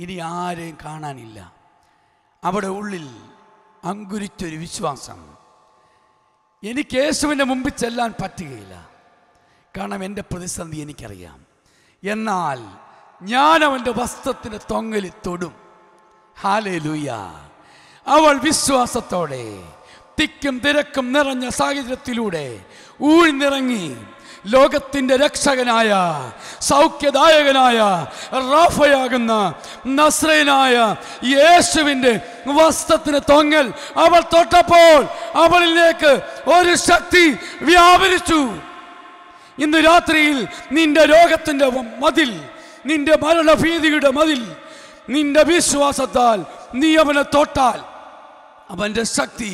ഇനി ആരെയും കാണാനില്ല. അവിടെ ഉള്ളിൽ അങ്കുരിച്ചൊരു വിശ്വാസം, എനിക്ക് യേശുവിൻ്റെ മുമ്പിൽ ചെല്ലാൻ പറ്റുകയില്ല, കാരണം എൻ്റെ പ്രതിസന്ധി എനിക്കറിയാം. എന്നാൽ ഞാൻ അവൻ്റെ വസ്ത്രത്തിൻ്റെ തൊങ്ങലിൽ തൊടും. ഹല്ലേലൂയ. അവൾ വിശ്വാസത്തോടെ തിക്കും തിരക്കും നിറഞ്ഞ സാഹചര്യത്തിലൂടെ ഊഴ്ന്നിറങ്ങി ലോകത്തിൻ്റെ രക്ഷകനായ സൗഖ്യദായകനായ റാഫയാകുന്ന നസ്രയനായ യേശുവിൻ്റെ വസ്ത്രത്തിന് തൊങ്ങൽ അവൾ തൊട്ടപ്പോൾ അവളിലേക്ക് ഒരു ശക്തി വ്യാപരിച്ചു. ഇന്ന് രാത്രിയിൽ നിന്റെ രോഗത്തിൻ്റെ മതിൽ, നിന്റെ മരണഭീതിയുടെ മതിൽ നിന്റെ വിശ്വാസത്താൽ നീ അവനെ തൊട്ടാൽ അവൻ്റെ ശക്തി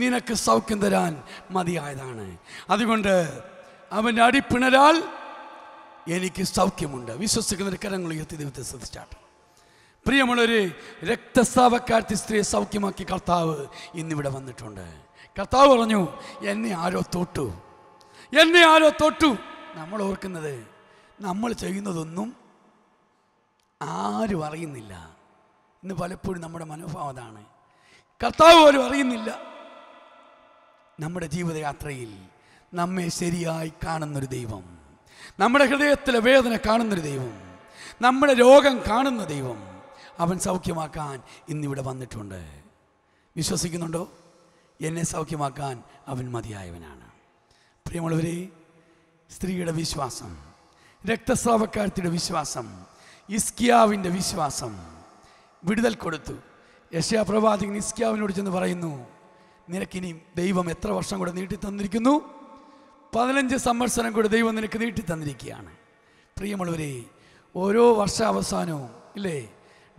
നിനക്ക് സൗഖ്യം തരാൻ മതിയായതാണ്. അതുകൊണ്ട് അവൻ്റെ അടിപ്പിണരാൽ എനിക്ക് സൗഖ്യമുണ്ട്. വിശ്വസിക്കുന്നൊരു കരങ്ങൾ ഉയർത്തി ദൈവത്തെ ശ്രദ്ധിച്ചാട്ടെ. പ്രിയമുള്ളൊരു രക്തസ്രാവക്കാരത്തി സ്ത്രീയെ സൗഖ്യമാക്കി കർത്താവ് ഇന്നിവിടെ വന്നിട്ടുണ്ട്. കർത്താവ് പറഞ്ഞു, എന്നെ ആരോ തൊട്ടു. നമ്മൾ ഓർക്കുന്നത് നമ്മൾ ചെയ്യുന്നതൊന്നും ആരും അറിയുന്നില്ല. ഇന്ന് പലപ്പോഴും നമ്മുടെ മനോഭാവം അതാണ്. കർത്താവ് പോലും അറിയുന്നില്ല. നമ്മുടെ ജീവിതയാത്രയിൽ നമ്മെ ശരിയായി കാണുന്നൊരു ദൈവം, നമ്മുടെ ഹൃദയത്തിലെ വേദന കാണുന്നൊരു ദൈവം, നമ്മുടെ രോഗം കാണുന്ന ദൈവം അവൻ സൗഖ്യമാക്കാൻ ഇന്നിവിടെ വന്നിട്ടുണ്ട്. വിശ്വസിക്കുന്നുണ്ടോ? എന്നെ സൗഖ്യമാക്കാൻ അവൻ മതിയായവനാണ്. പ്രിയമുള്ളവരെ, സ്ത്രീയുടെ വിശ്വാസം, രക്തസ്രാവക്കാരത്തിയുടെ വിശ്വാസം, ഇസ്കിയാവിൻ്റെ വിശ്വാസം വിടുതൽ കൊടുത്തു. യെശയ്യാപ്രവാചകൻ ഇസ്കിയാവിനോട് ചെന്ന് പറയുന്നു, നിനക്കിനിയും ദൈവം എത്ര വർഷം കൂടെ നീട്ടി തന്നിരിക്കുന്നു? 15 സംവത്സരം കൂടെ ദൈവം നിനക്ക് നീട്ടി തന്നിരിക്കുകയാണ്. പ്രിയമുള്ളവരെ, ഓരോ വർഷാവസാനവും ഇല്ലേ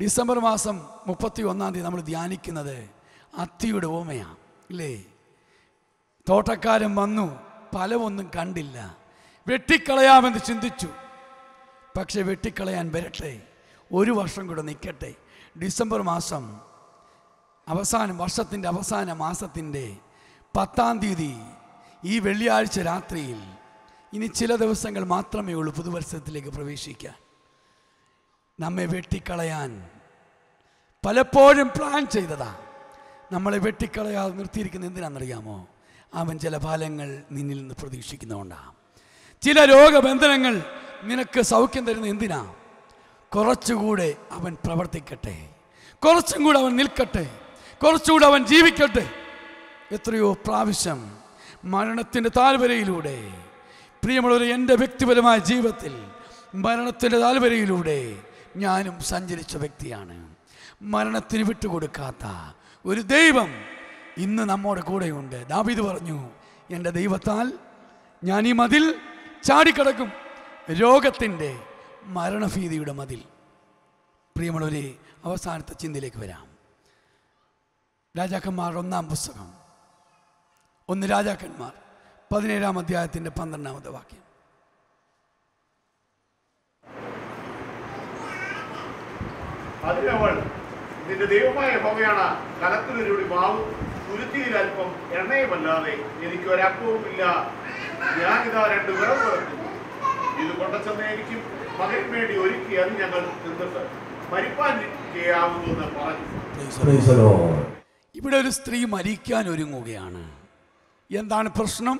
ഡിസംബർ മാസം 31 നമ്മൾ ധ്യാനിക്കുന്നത് അത്തിയുടെ ഓമയാണ് ഇല്ലേ. തോട്ടക്കാരൻ വന്നു, ഫലമൊന്നും കണ്ടില്ല, വെട്ടിക്കളയാമെന്ന് ചിന്തിച്ചു. പക്ഷെ വെട്ടിക്കളയാൻ വരട്ടെ, ഒരു വർഷം കൂടെ നിൽക്കട്ടെ. ഡിസംബർ മാസം വർഷത്തിൻ്റെ അവസാന മാസത്തിൻ്റെ 10-ാം തീയതി ഈ വെള്ളിയാഴ്ച രാത്രിയിൽ ഇനി ചില ദിവസങ്ങൾ മാത്രമേ ഉള്ളൂ പുതുവത്സരത്തിലേക്ക് പ്രവേശിക്കാൻ. നമ്മെ വെട്ടിക്കളയാൻ പലപ്പോഴും പ്ലാൻ ചെയ്തതാ. നമ്മളെ വെട്ടിക്കളയാതെ നിർത്തിയിരിക്കുന്നത് എന്തിനാണെന്നറിയാമോ? അവൻ ചില ഫലങ്ങൾ നിന്നിൽ നിന്ന് പ്രതീക്ഷിക്കുന്നതുകൊണ്ടാണ്. ചില രോഗബന്ധനങ്ങൾ നിനക്ക് സൗഖ്യം തരുന്നത് എന്തിനാ? കുറച്ചുകൂടെ അവൻ പ്രവർത്തിക്കട്ടെ, കുറച്ചും കൂടെ അവൻ നിൽക്കട്ടെ, കുറച്ചുകൂടെ അവൻ ജീവിക്കട്ടെ. എത്രയോ പ്രാവശ്യം മരണത്തിൻ്റെ താഴ്വരയിലൂടെ, പ്രിയമുള്ളവരെ, എൻ്റെ വ്യക്തിപരമായ ജീവിതത്തിൽ മരണത്തിൻ്റെ താഴ്വരയിലൂടെ ഞാനും സഞ്ചരിച്ച വ്യക്തിയാണ്. മരണത്തിന് വിട്ടുകൊടുക്കാത്ത ഒരു ദൈവം ഇന്ന് നമ്മുടെ കൂടെയുണ്ട്. ദാവീദ് പറഞ്ഞു, എൻ്റെ ദൈവത്താൽ ഞാൻ ഈ മതിൽ ചാടിക്കടക്കും, രോഗത്തിൻ്റെ മരണഭീതിയുടെ മതിൽ. പ്രിയമുള്ളവരെ, അവസാനത്തെ ചിന്തയിലേക്ക് വരാം. രാജാക്കന്മാർ 1 17-ാം അധ്യായത്തിൻ്റെ 12-ാമത്തെ വാക്യം. അതിനവൾ, നിന്റെ ദൈവമായ യഹോവയാണ് കലത്തിലൊരുപടി മാവും തുരുത്തിയിൽ അല്പം എണ്ണയുമല്ലാതെ എനിക്ക് ഒരപ്പവുമില്ല. ഞാനിതാ 2 വിറക് പറക്കുന്നു, ഇത് കൊണ്ടച്ചെന്ന് എനിക്കും മകന് വേണ്ടി ഒരുക്കി, അത് ഞങ്ങൾ നിന്നിട്ട് മരിപ്പാനിരിക്കുകയാവുന്നു പറഞ്ഞു. ഇവിടെ ഒരു സ്ത്രീ മരിക്കാൻ ഒരുങ്ങുകയാണ്. എന്താണ് പ്രശ്നം?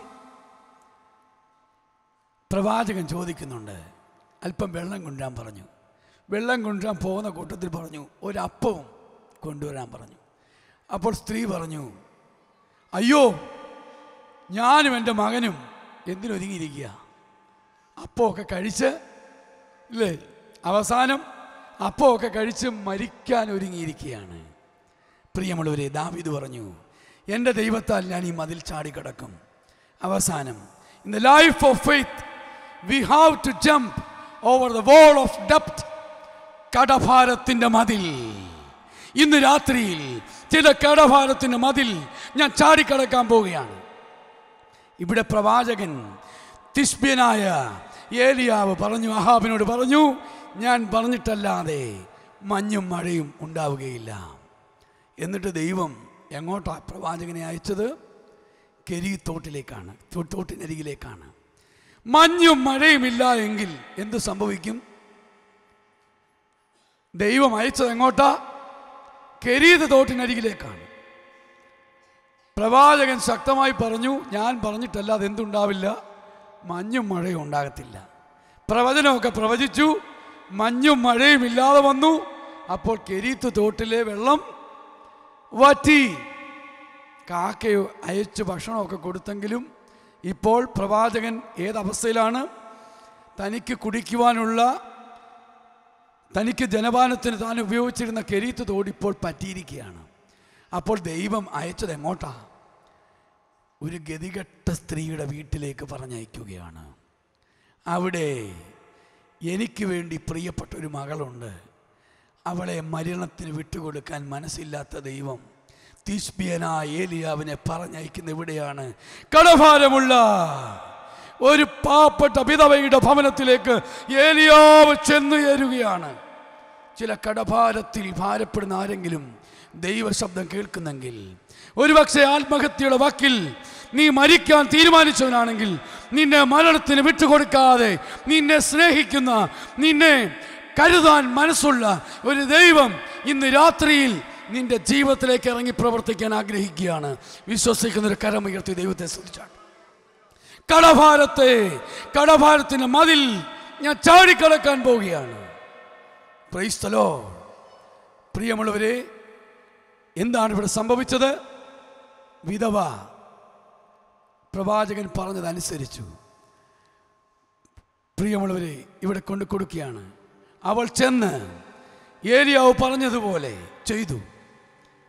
പ്രവാചകൻ ചോദിക്കുന്നുണ്ട്. അല്പം വെള്ളം കൊണ്ടുവരാൻ പറഞ്ഞു. വെള്ളം കൊണ്ടുവരാൻ പോകുന്ന കൂട്ടത്തിൽ പറഞ്ഞു, ഒരപ്പവും കൊണ്ടുവരാൻ പറഞ്ഞു. അപ്പോൾ സ്ത്രീ പറഞ്ഞു, അയ്യോ, ഞാനും എൻ്റെ മകനും എന്തിനൊരുങ്ങിയിരിക്കുക, അപ്പമൊക്കെ കഴിച്ച് ഇല്ലേ, അവസാനം അപ്പമൊക്കെ കഴിച്ച് മരിക്കാൻ ഒരുങ്ങിയിരിക്കുകയാണ്. പ്രിയമുള്ളവരെ, ദാവീദ് പറഞ്ഞു, എൻ്റെ ദൈവത്താൽ ഞാൻ ഈ മതിൽ ചാടിക്കിടക്കും. അവസാനം in the life of faith we have to jump over the wall of depth. കടഭാരത്തിൻ്റെ മതിൽ, ഇന്ന് രാത്രിയിൽ ചില കടഭാരത്തിൻ്റെ മതിൽ ഞാൻ ചാടിക്കടക്കാൻ പോവുകയാണ്. ഇവിടെ പ്രവാചകൻ തിശ്ബ്യനായ ഏലിയാവ് പറഞ്ഞു, അഹാബിനോട് പറഞ്ഞു, ഞാൻ പറഞ്ഞിട്ടല്ലാതെ മഞ്ഞും മഴയും ഉണ്ടാവുകയില്ല. എന്നിട്ട് ദൈവം എങ്ങോട്ടാണ് പ്രവാചകനെ അയച്ചത്? കെരീത്തോട്ടിലേക്കാണ്, തോട്ടിനരികിലേക്കാണ്. മഞ്ഞും മഴയുമില്ല എങ്കിൽ എന്ത് സംഭവിക്കും? ദൈവം അയച്ചത് എങ്ങോട്ടാ? കെരീത് തോട്ടിനരികിലേക്കാണ്. പ്രവാചകൻ ശക്തമായി പറഞ്ഞു, ഞാൻ പറഞ്ഞിട്ടല്ല അതെന്തുണ്ടാവില്ല, മഞ്ഞും മഴയും ഉണ്ടാകത്തില്ല. പ്രവചനമൊക്കെ പ്രവചിച്ചു, മഞ്ഞും മഴയും ഇല്ലാതെ വന്നു. അപ്പോൾ കെരീത്ത് തോട്ടിലെ വെള്ളം വറ്റി. കാക്കയോ അയച്ച് ഭക്ഷണമൊക്കെ കൊടുത്തെങ്കിലും ഇപ്പോൾ പ്രവാചകൻ ഏതവസ്ഥയിലാണ്? തനിക്ക് കുടിക്കുവാനുള്ള, തനിക്ക് ജനപാനത്തിന് താൻ ഉപയോഗിച്ചിരുന്ന കെരീത്ത് തോട് ഇപ്പോൾ പറ്റിയിരിക്കുകയാണ്. അപ്പോൾ ദൈവം അയച്ചത് എങ്ങോട്ടാ? ഒരു ഗതികെട്ട സ്ത്രീയുടെ വീട്ടിലേക്ക് പറഞ്ഞയക്കുകയാണ്. അവിടെ എനിക്ക് വേണ്ടി പ്രിയപ്പെട്ട ഒരു മകളുണ്ട്, അവളെ മരണത്തിന് വിട്ടുകൊടുക്കാൻ മനസ്സില്ലാത്ത ദൈവം തിശ്ബിയനായ ഏലിയാവിനെ പറഞ്ഞയക്കുന്ന ഇവിടെയാണ്. കടഭാരമുള്ള ഒരു പാവപ്പെട്ട വിധവയുടെ ഭവനത്തിലേക്ക് ഏലിയാവ് ചെന്നുകയാണ്. ചില കടഭാരത്തിൽ ഭാരപ്പെടുന്ന ആരെങ്കിലും ദൈവശബ്ദം കേൾക്കുന്നെങ്കിൽ, ഒരുപക്ഷെ ആത്മഹത്യയുടെ വക്കിൽ നീ മരിക്കാൻ തീരുമാനിച്ചവനാണെങ്കിൽ, നിന്നെ മരണത്തിന് വിട്ടുകൊടുക്കാതെ നിന്നെ സ്നേഹിക്കുന്ന, നിന്നെ കരുതാൻ മനസ്സുള്ള ഒരു ദൈവം ഇന്ന് രാത്രിയിൽ നിന്റെ ജീവിതത്തിലേക്ക് ഇറങ്ങി പ്രവർത്തിക്കാൻ ആഗ്രഹിക്കുകയാണ്. വിശ്വസിക്കുന്നൊരു കരമുയർത്തി ദൈവത്തെ സ്തുതിച്ചാണ്. കടഭാരത്തിൻ്റെ മതിൽ ഞാൻ ചാടിക്കടക്കാൻ പോവുകയാണ്. Praise the Lord. പ്രിയമുള്ളവരെ, എന്താണ് ഇവിടെ സംഭവിച്ചത്? വിധവ പ്രവാചകൻ പറഞ്ഞതനുസരിച്ചു. പ്രിയമുള്ളവരെ, ഇവിടെ കൊണ്ടു കൊടുക്കുകയാണ്. അവൾ ചെന്ന് ഏലിയാവ് പറഞ്ഞതുപോലെ ചെയ്തു.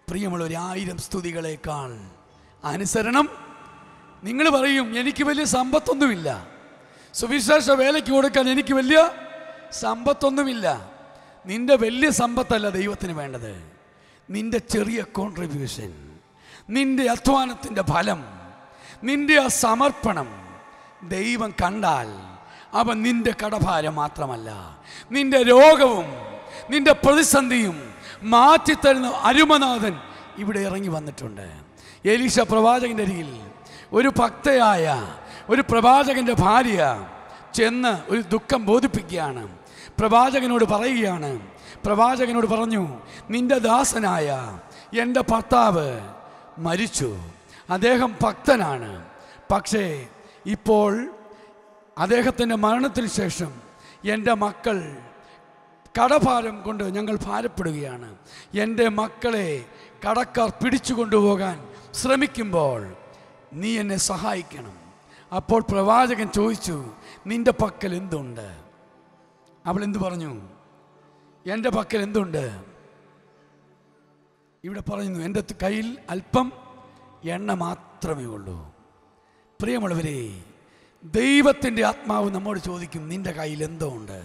പ്രിയമുള്ളവർ, 1000 സ്തുതികളേക്കാൾ അനുസരണം. നിങ്ങൾ പറയും, എനിക്ക് വലിയ സമ്പത്തൊന്നുമില്ല, സുവിശേഷ വേലയ്ക്ക് കൊടുക്കാൻ എനിക്ക് വലിയ സമ്പത്തൊന്നുമില്ല. നിൻ്റെ വലിയ സമ്പത്തല്ല ദൈവത്തിന് വേണ്ടത്, നിൻ്റെ ചെറിയ കോൺട്രിബ്യൂഷൻ, നിൻ്റെ അധ്വാനത്തിൻ്റെ ഫലം, നിൻ്റെ ആ സമർപ്പണം. ദൈവം കണ്ടാൽ അവൻ നിൻ്റെ കടഭാരം മാത്രമല്ല, നിൻ്റെ രോഗവും നിൻ്റെ പ്രതിസന്ധിയും മാറ്റിത്തരുന്ന അരുമനാഥൻ ഇവിടെ ഇറങ്ങി വന്നിട്ടുണ്ട്. എലീശ പ്രവാചകൻ്റെ അരികിൽ ഒരു ഭക്തയായ ഒരു പ്രവാചകൻ്റെ ഭാര്യ ചെന്ന് ഒരു ദുഃഖം ബോധിപ്പിക്കുകയാണ്. പ്രവാചകനോട് പറയുകയാണ്, പ്രവാചകനോട് പറഞ്ഞു, നിൻ്റെ ദാസനായ എൻ്റെ ഭർത്താവ് മരിച്ചു. അദ്ദേഹം ഭക്തനാണ്, പക്ഷേ ഇപ്പോൾ അദ്ദേഹത്തിൻ്റെ മരണത്തിന് ശേഷം എൻ്റെ മക്കൾ കടഭാരം കൊണ്ട് ഞങ്ങൾ ഭാരപ്പെടുകയാണ്. എൻ്റെ മക്കളെ കടക്കാർ പിടിച്ചു കൊണ്ടുപോകാൻ ശ്രമിക്കുമ്പോൾ നീ എന്നെ സഹായിക്കണം. അപ്പോൾ പ്രവാചകൻ ചോദിച്ചു, നിൻ്റെ പക്കൽ എന്തുണ്ട്? അവൾ എന്തു പറഞ്ഞു? എൻ്റെ പക്കൽ എന്തുണ്ട്? ഇവിടെ പറയുന്നു, എൻ്റെ കയ്യിൽ അല്പം എണ്ണ മാത്രമേ ഉള്ളൂ. പ്രിയമുള്ളവരെ, ദൈവത്തിൻ്റെ ആത്മാവ് നമ്മോട് ചോദിക്കും, നിൻ്റെ കയ്യിൽ എന്തോ ഉണ്ട്?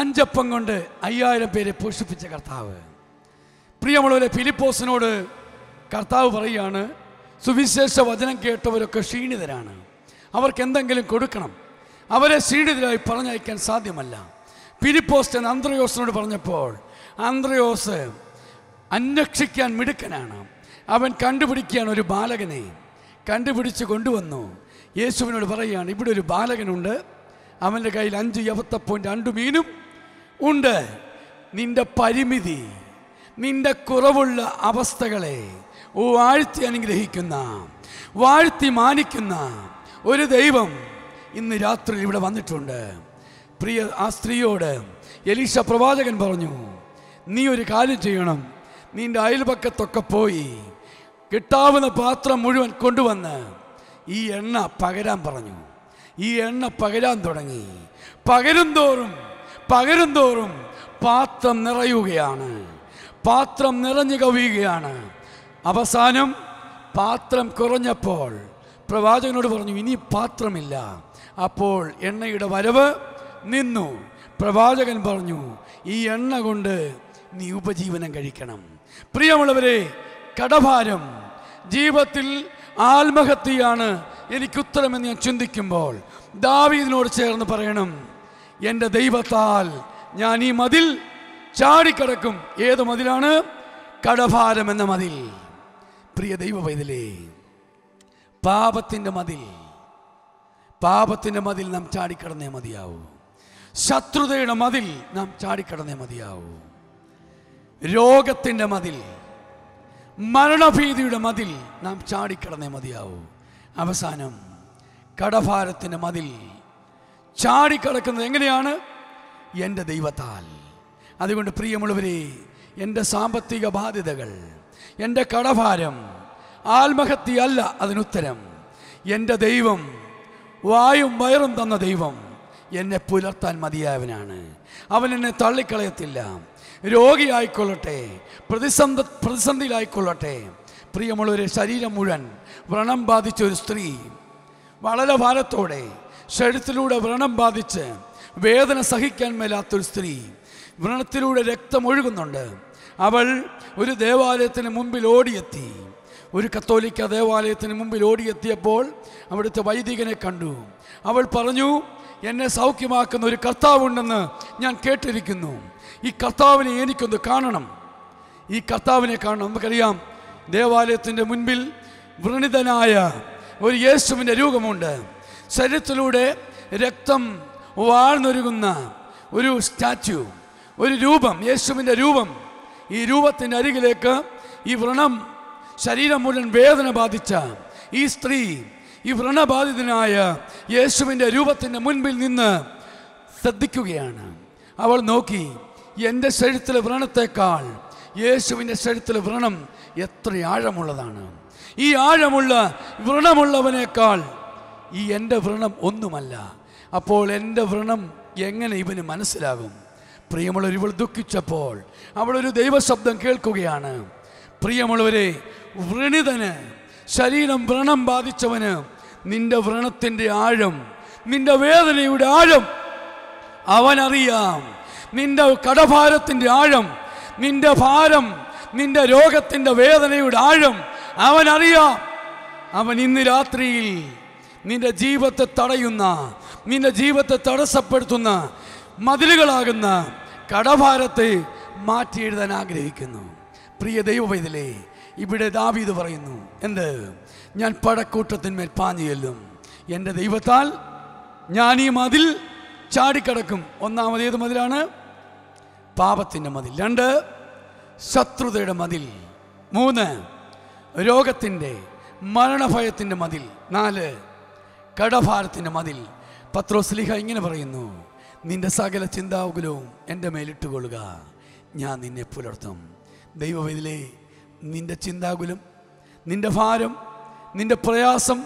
5 അപ്പം കൊണ്ട് 5000 പേരെ പോഷിപ്പിച്ച കർത്താവ്. പ്രിയമുള്ളവരെ, ഫിലിപ്പോസിനോട് കർത്താവ് പറയുകയാണ്, സുവിശേഷ വചനം കേട്ടവരൊക്കെ ക്ഷീണിതരാണ്, അവർക്ക് എന്തെങ്കിലും കൊടുക്കണം, അവരെ ക്ഷീണിതരായി പറഞ്ഞയക്കാൻ സാധ്യമല്ല. ഫിലിപ്പോസ് അന്ത്രയോസിനോട് പറഞ്ഞപ്പോൾ, അന്ത്രയോസ് അന്വേഷിക്കാൻ മിടുക്കനാണ്, അവൻ കണ്ടുപിടിക്കുകയാണ് ഒരു ബാലകനെ, കണ്ടുപിടിച്ച് കൊണ്ടുവന്നു. യേശുവിനോട് പറയുകയാണ്, ഇവിടെ ഒരു ബാലകനുണ്ട്, അവൻ്റെ കയ്യിൽ 5 യവത്തപ്പവും 2 മീനും ഉണ്ട്. നിൻ്റെ പരിമിതി, നിൻ്റെ കുറവുള്ള അവസ്ഥകളെ വാഴ്ത്തി അനുഗ്രഹിക്കുന്ന, വാഴ്ത്തി മാനിക്കുന്ന ഒരു ദൈവം ഇന്ന് രാത്രി ഇവിടെ വന്നിട്ടുണ്ട്. പ്രിയ ആ സ്ത്രീയോട് എലീശ പ്രവാചകൻ പറഞ്ഞു, നീ ഒരു കാര്യം ചെയ്യണം, നിൻ്റെ അയൽപക്കത്തൊക്കെ പോയി കിട്ടാവുന്ന പാത്രം മുഴുവൻ കൊണ്ടുവന്ന് ഈ എണ്ണ പകരാൻ പറഞ്ഞു. ഈ എണ്ണ പകരാൻ തുടങ്ങി. പകരുന്തോറും പാത്രം നിറയുകയാണ്, പാത്രം നിറഞ്ഞു കവിയുകയാണ്. അവസാനം പാത്രം കുറഞ്ഞപ്പോൾ പ്രവാചകനോട് പറഞ്ഞു, ഇനി പാത്രമില്ല. അപ്പോൾ എണ്ണയുടെ വരവ് നിന്നു. പ്രവാചകൻ പറഞ്ഞു, ഈ എണ്ണ കൊണ്ട് നീ ഉപജീവനം കഴിക്കണം. പ്രിയമുള്ളവരെ, കടഭാരം ജീവിതത്തിൽ ആത്മഹത്യയാണ് എനിക്കുത്തരമെന്ന് ഞാൻ ചിന്തിക്കുമ്പോൾ ദാവീദിനോട് ചേർന്ന് പറയണം, എൻ്റെ ദൈവത്താൽ ഞാൻ ഈ മതിൽ ചാടിക്കടക്കും. ഏത് മതിലാണ്? കടഭാരം എന്ന മതിൽ. പ്രിയ ദൈവ പൈതലേ, പാപത്തിൻ്റെ മതിൽ നാം ചാടിക്കടന്നേ മതിയാവൂ. ശത്രുതയുടെ മതിൽ നാം ചാടിക്കടന്നേ മതിയാവൂ. രോഗത്തിൻ്റെ മതിൽ, മരണഭീതിയുടെ മതിൽ നാം ചാടിക്കടന്നേ മതിയാവൂ. അവസാനം കടഭാരത്തിൻ്റെ മതിൽ ചാടിക്കടക്കുന്നത് എങ്ങനെയാണ്? എൻ്റെ ദൈവത്താൽ. അതുകൊണ്ട് പ്രിയമുള്ളവരെ, എൻ്റെ സാമ്പത്തിക ബാധ്യതകൾ, എൻ്റെ കടഭാരം ആത്മഹത്യയല്ല അതിനുത്തരം. എൻ്റെ ദൈവം വായും വയറും തന്ന ദൈവം എന്നെ പുലർത്താൻ മതിയായവനാണ്. അവൻ എന്നെ തള്ളിക്കളയത്തില്ല. രോഗിയായിക്കൊള്ളട്ടെ, പ്രതിസന്ധിയിലായിക്കൊള്ളട്ടെ. പ്രിയമുള്ളൊരു ശരീരം മുഴുവൻ വ്രണം ബാധിച്ചൊരു സ്ത്രീ വളരെ ഭാരത്തോടെ ശരീരത്തിലൂടെ വ്രണം ബാധിച്ച് വേദന സഹിക്കാൻ മേലാത്തൊരു സ്ത്രീ, വ്രണത്തിലൂടെ രക്തമൊഴുകുന്നുണ്ട്. അവൾ ഒരു ദേവാലയത്തിന് മുമ്പിൽ ഓടിയെത്തി, ഒരു കത്തോലിക്ക ദേവാലയത്തിന് മുമ്പിൽ ഓടിയെത്തിയപ്പോൾ അവിടുത്തെ വൈദികനെ കണ്ടു. അവൾ പറഞ്ഞു, എന്നെ സൗഖ്യമാക്കുന്ന ഒരു കർത്താവുണ്ടെന്ന് ഞാൻ കേട്ടിരിക്കുന്നു. ഈ കർത്താവിനെ എനിക്കൊന്ന് കാണണം, ഈ കർത്താവിനെ കാണണം. നമുക്കറിയാം, ദേവാലയത്തിൻ്റെ മുൻപിൽ വ്രണിതനായ ഒരു യേശുവിൻ്റെ രൂപമുണ്ട്. ശരീരത്തിലൂടെ രക്തം വാഴ്ന്നൊരുകുന്ന ഒരു സ്റ്റാച്യു, ഒരു രൂപം, യേശുവിൻ്റെ രൂപം. ഈ രൂപത്തിൻ്റെ അരികിലേക്ക് ഈ വ്രണം, ശരീരം മുഴുവൻ വേദന ബാധിച്ച ഈ സ്ത്രീ, ഈ വ്രണബാധിതനായ യേശുവിൻ്റെ രൂപത്തിൻ്റെ മുൻപിൽ നിന്ന് ശ്രദ്ധിക്കുകയാണ്. അവൾ നോക്കി, എൻ്റെ ശരീരത്തിലെ വ്രണത്തേക്കാൾ യേശുവിൻ്റെ ശരീരത്തിലെ വ്രണം എത്ര ആഴമുള്ളതാണ്. ഈ ആഴമുള്ള വ്രണമുള്ളവനേക്കാൾ ഈ എൻ്റെ വ്രണം ഒന്നുമല്ല. അപ്പോൾ എൻ്റെ വ്രണം എങ്ങനെ ഇവന് മനസ്സിലാകും? പ്രിയമുള്ളവർ, ഇവൾ ദുഃഖിച്ചപ്പോൾ അവളൊരു ദൈവശബ്ദം കേൾക്കുകയാണ്. പ്രിയമുള്ളവരെ, വ്രണിതന്, ശരീരം വ്രണം ബാധിച്ചവന് നിന്റെ വ്രണത്തിൻ്റെ ആഴം, നിന്റെ വേദനയുടെ ആഴം അവനറിയാം. നിന്റെ കടഭാരത്തിൻ്റെ ആഴം, നിന്റെ ഭാരം, നിന്റെ രോഗത്തിൻ്റെ വേദനയുടെ ആഴം അവനറിയാം. അവൻ ഇന്ന് രാത്രിയിൽ നിന്റെ ജീവിതത്തെ തടയുന്ന, നിന്റെ ജീവിതത്തെ തടസ്സപ്പെടുത്തുന്ന മതിലുകളാകുന്ന കടഭാരത്തെ മാറ്റി എഴുതാൻ ആഗ്രഹിക്കുന്നു. പ്രിയ ദൈവവൈതലേ, ഇവിടെ ദാവീദ് പറയുന്നു, എന്ത്? ഞാൻ പടക്കൂട്ടത്തിന്മേൽ പാഞ്ഞു ചെല്ലും, എൻ്റെ ദൈവത്താൽ ഞാൻ ഈ മതിൽ ചാടിക്കടക്കും. ഒന്നാമത് ഏത് മതിലാണ്? പാപത്തിൻ്റെ മതിൽ. രണ്ട്, ശത്രുതയുടെ മതിൽ. മൂന്ന്, രോഗത്തിൻ്റെ, മരണഭയത്തിൻ്റെ മതിൽ. നാല്, കടഭാരത്തിൻ്റെ മതിൽ. പത്രോസ്ലീഹ ഇങ്ങനെ പറയുന്നു, നിന്റെ സകല ചിന്താകുലവും എൻ്റെ മേലിട്ടുകൊള്ളുക, ഞാൻ നിന്നെ പുലർത്തും. ദൈവവേദിലേ, നിൻ്റെ ചിന്താകുലം, നിൻ്റെ ഭാരം, നിൻ്റെ പ്രയാസം,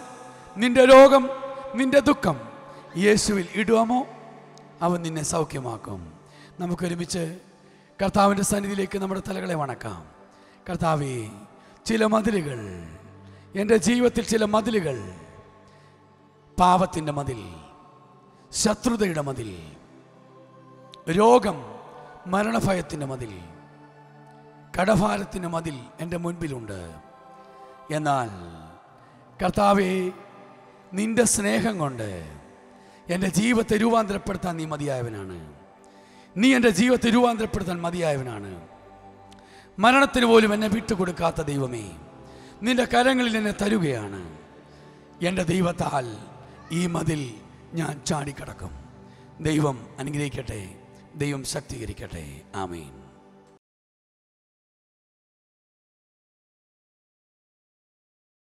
നിൻ്റെ രോഗം, നിൻ്റെ ദുഃഖം യേശുവിൽ ഇടുവാമോ? അവൻ നിന്നെ സൗഖ്യമാക്കും. നമുക്കൊരുമിച്ച് കർത്താവിൻ്റെ സന്നിധിയിലേക്ക് നമ്മുടെ തലകളെ വണക്കാം. കർത്താവേ, ചില മതിലുകൾ, എൻ്റെ ജീവിതത്തിൽ ചില മതിലുകൾ, പാപത്തിൻ്റെ മതിൽ, ശത്രുതയുടെ മതിൽ, രോഗം, മരണഭയത്തിൻ്റെ മതിൽ, കടഭാരത്തിൻ്റെ മതിൽ എൻ്റെ മുൻപിലുണ്ട്. എന്നാൽ കർത്താവേ, നിൻ്റെ സ്നേഹം കൊണ്ട് എൻ്റെ ജീവിതത്തെ രൂപാന്തരപ്പെടുത്താൻ നീ മതിയായവനാണ്. നീ എൻ്റെ ജീവിതത്തെ രൂപാന്തരപ്പെടുത്താൻ മതിയായവനാണ്. മരണത്തിന് പോലും എന്നെ വിട്ടുകൊടുക്കാത്ത ദൈവമേ, നിൻ്റെ കരങ്ങളിൽ എന്നെ തരുകയാണ്. എൻ്റെ ദൈവത്താൽ ഈ മതിൽ ഞാൻ ചാടിക്കടക്കും. ദൈവം അനുഗ്രഹിക്കട്ടെ, ദൈവം ശക്തീകരിക്കട്ടെ. ആമേൻ.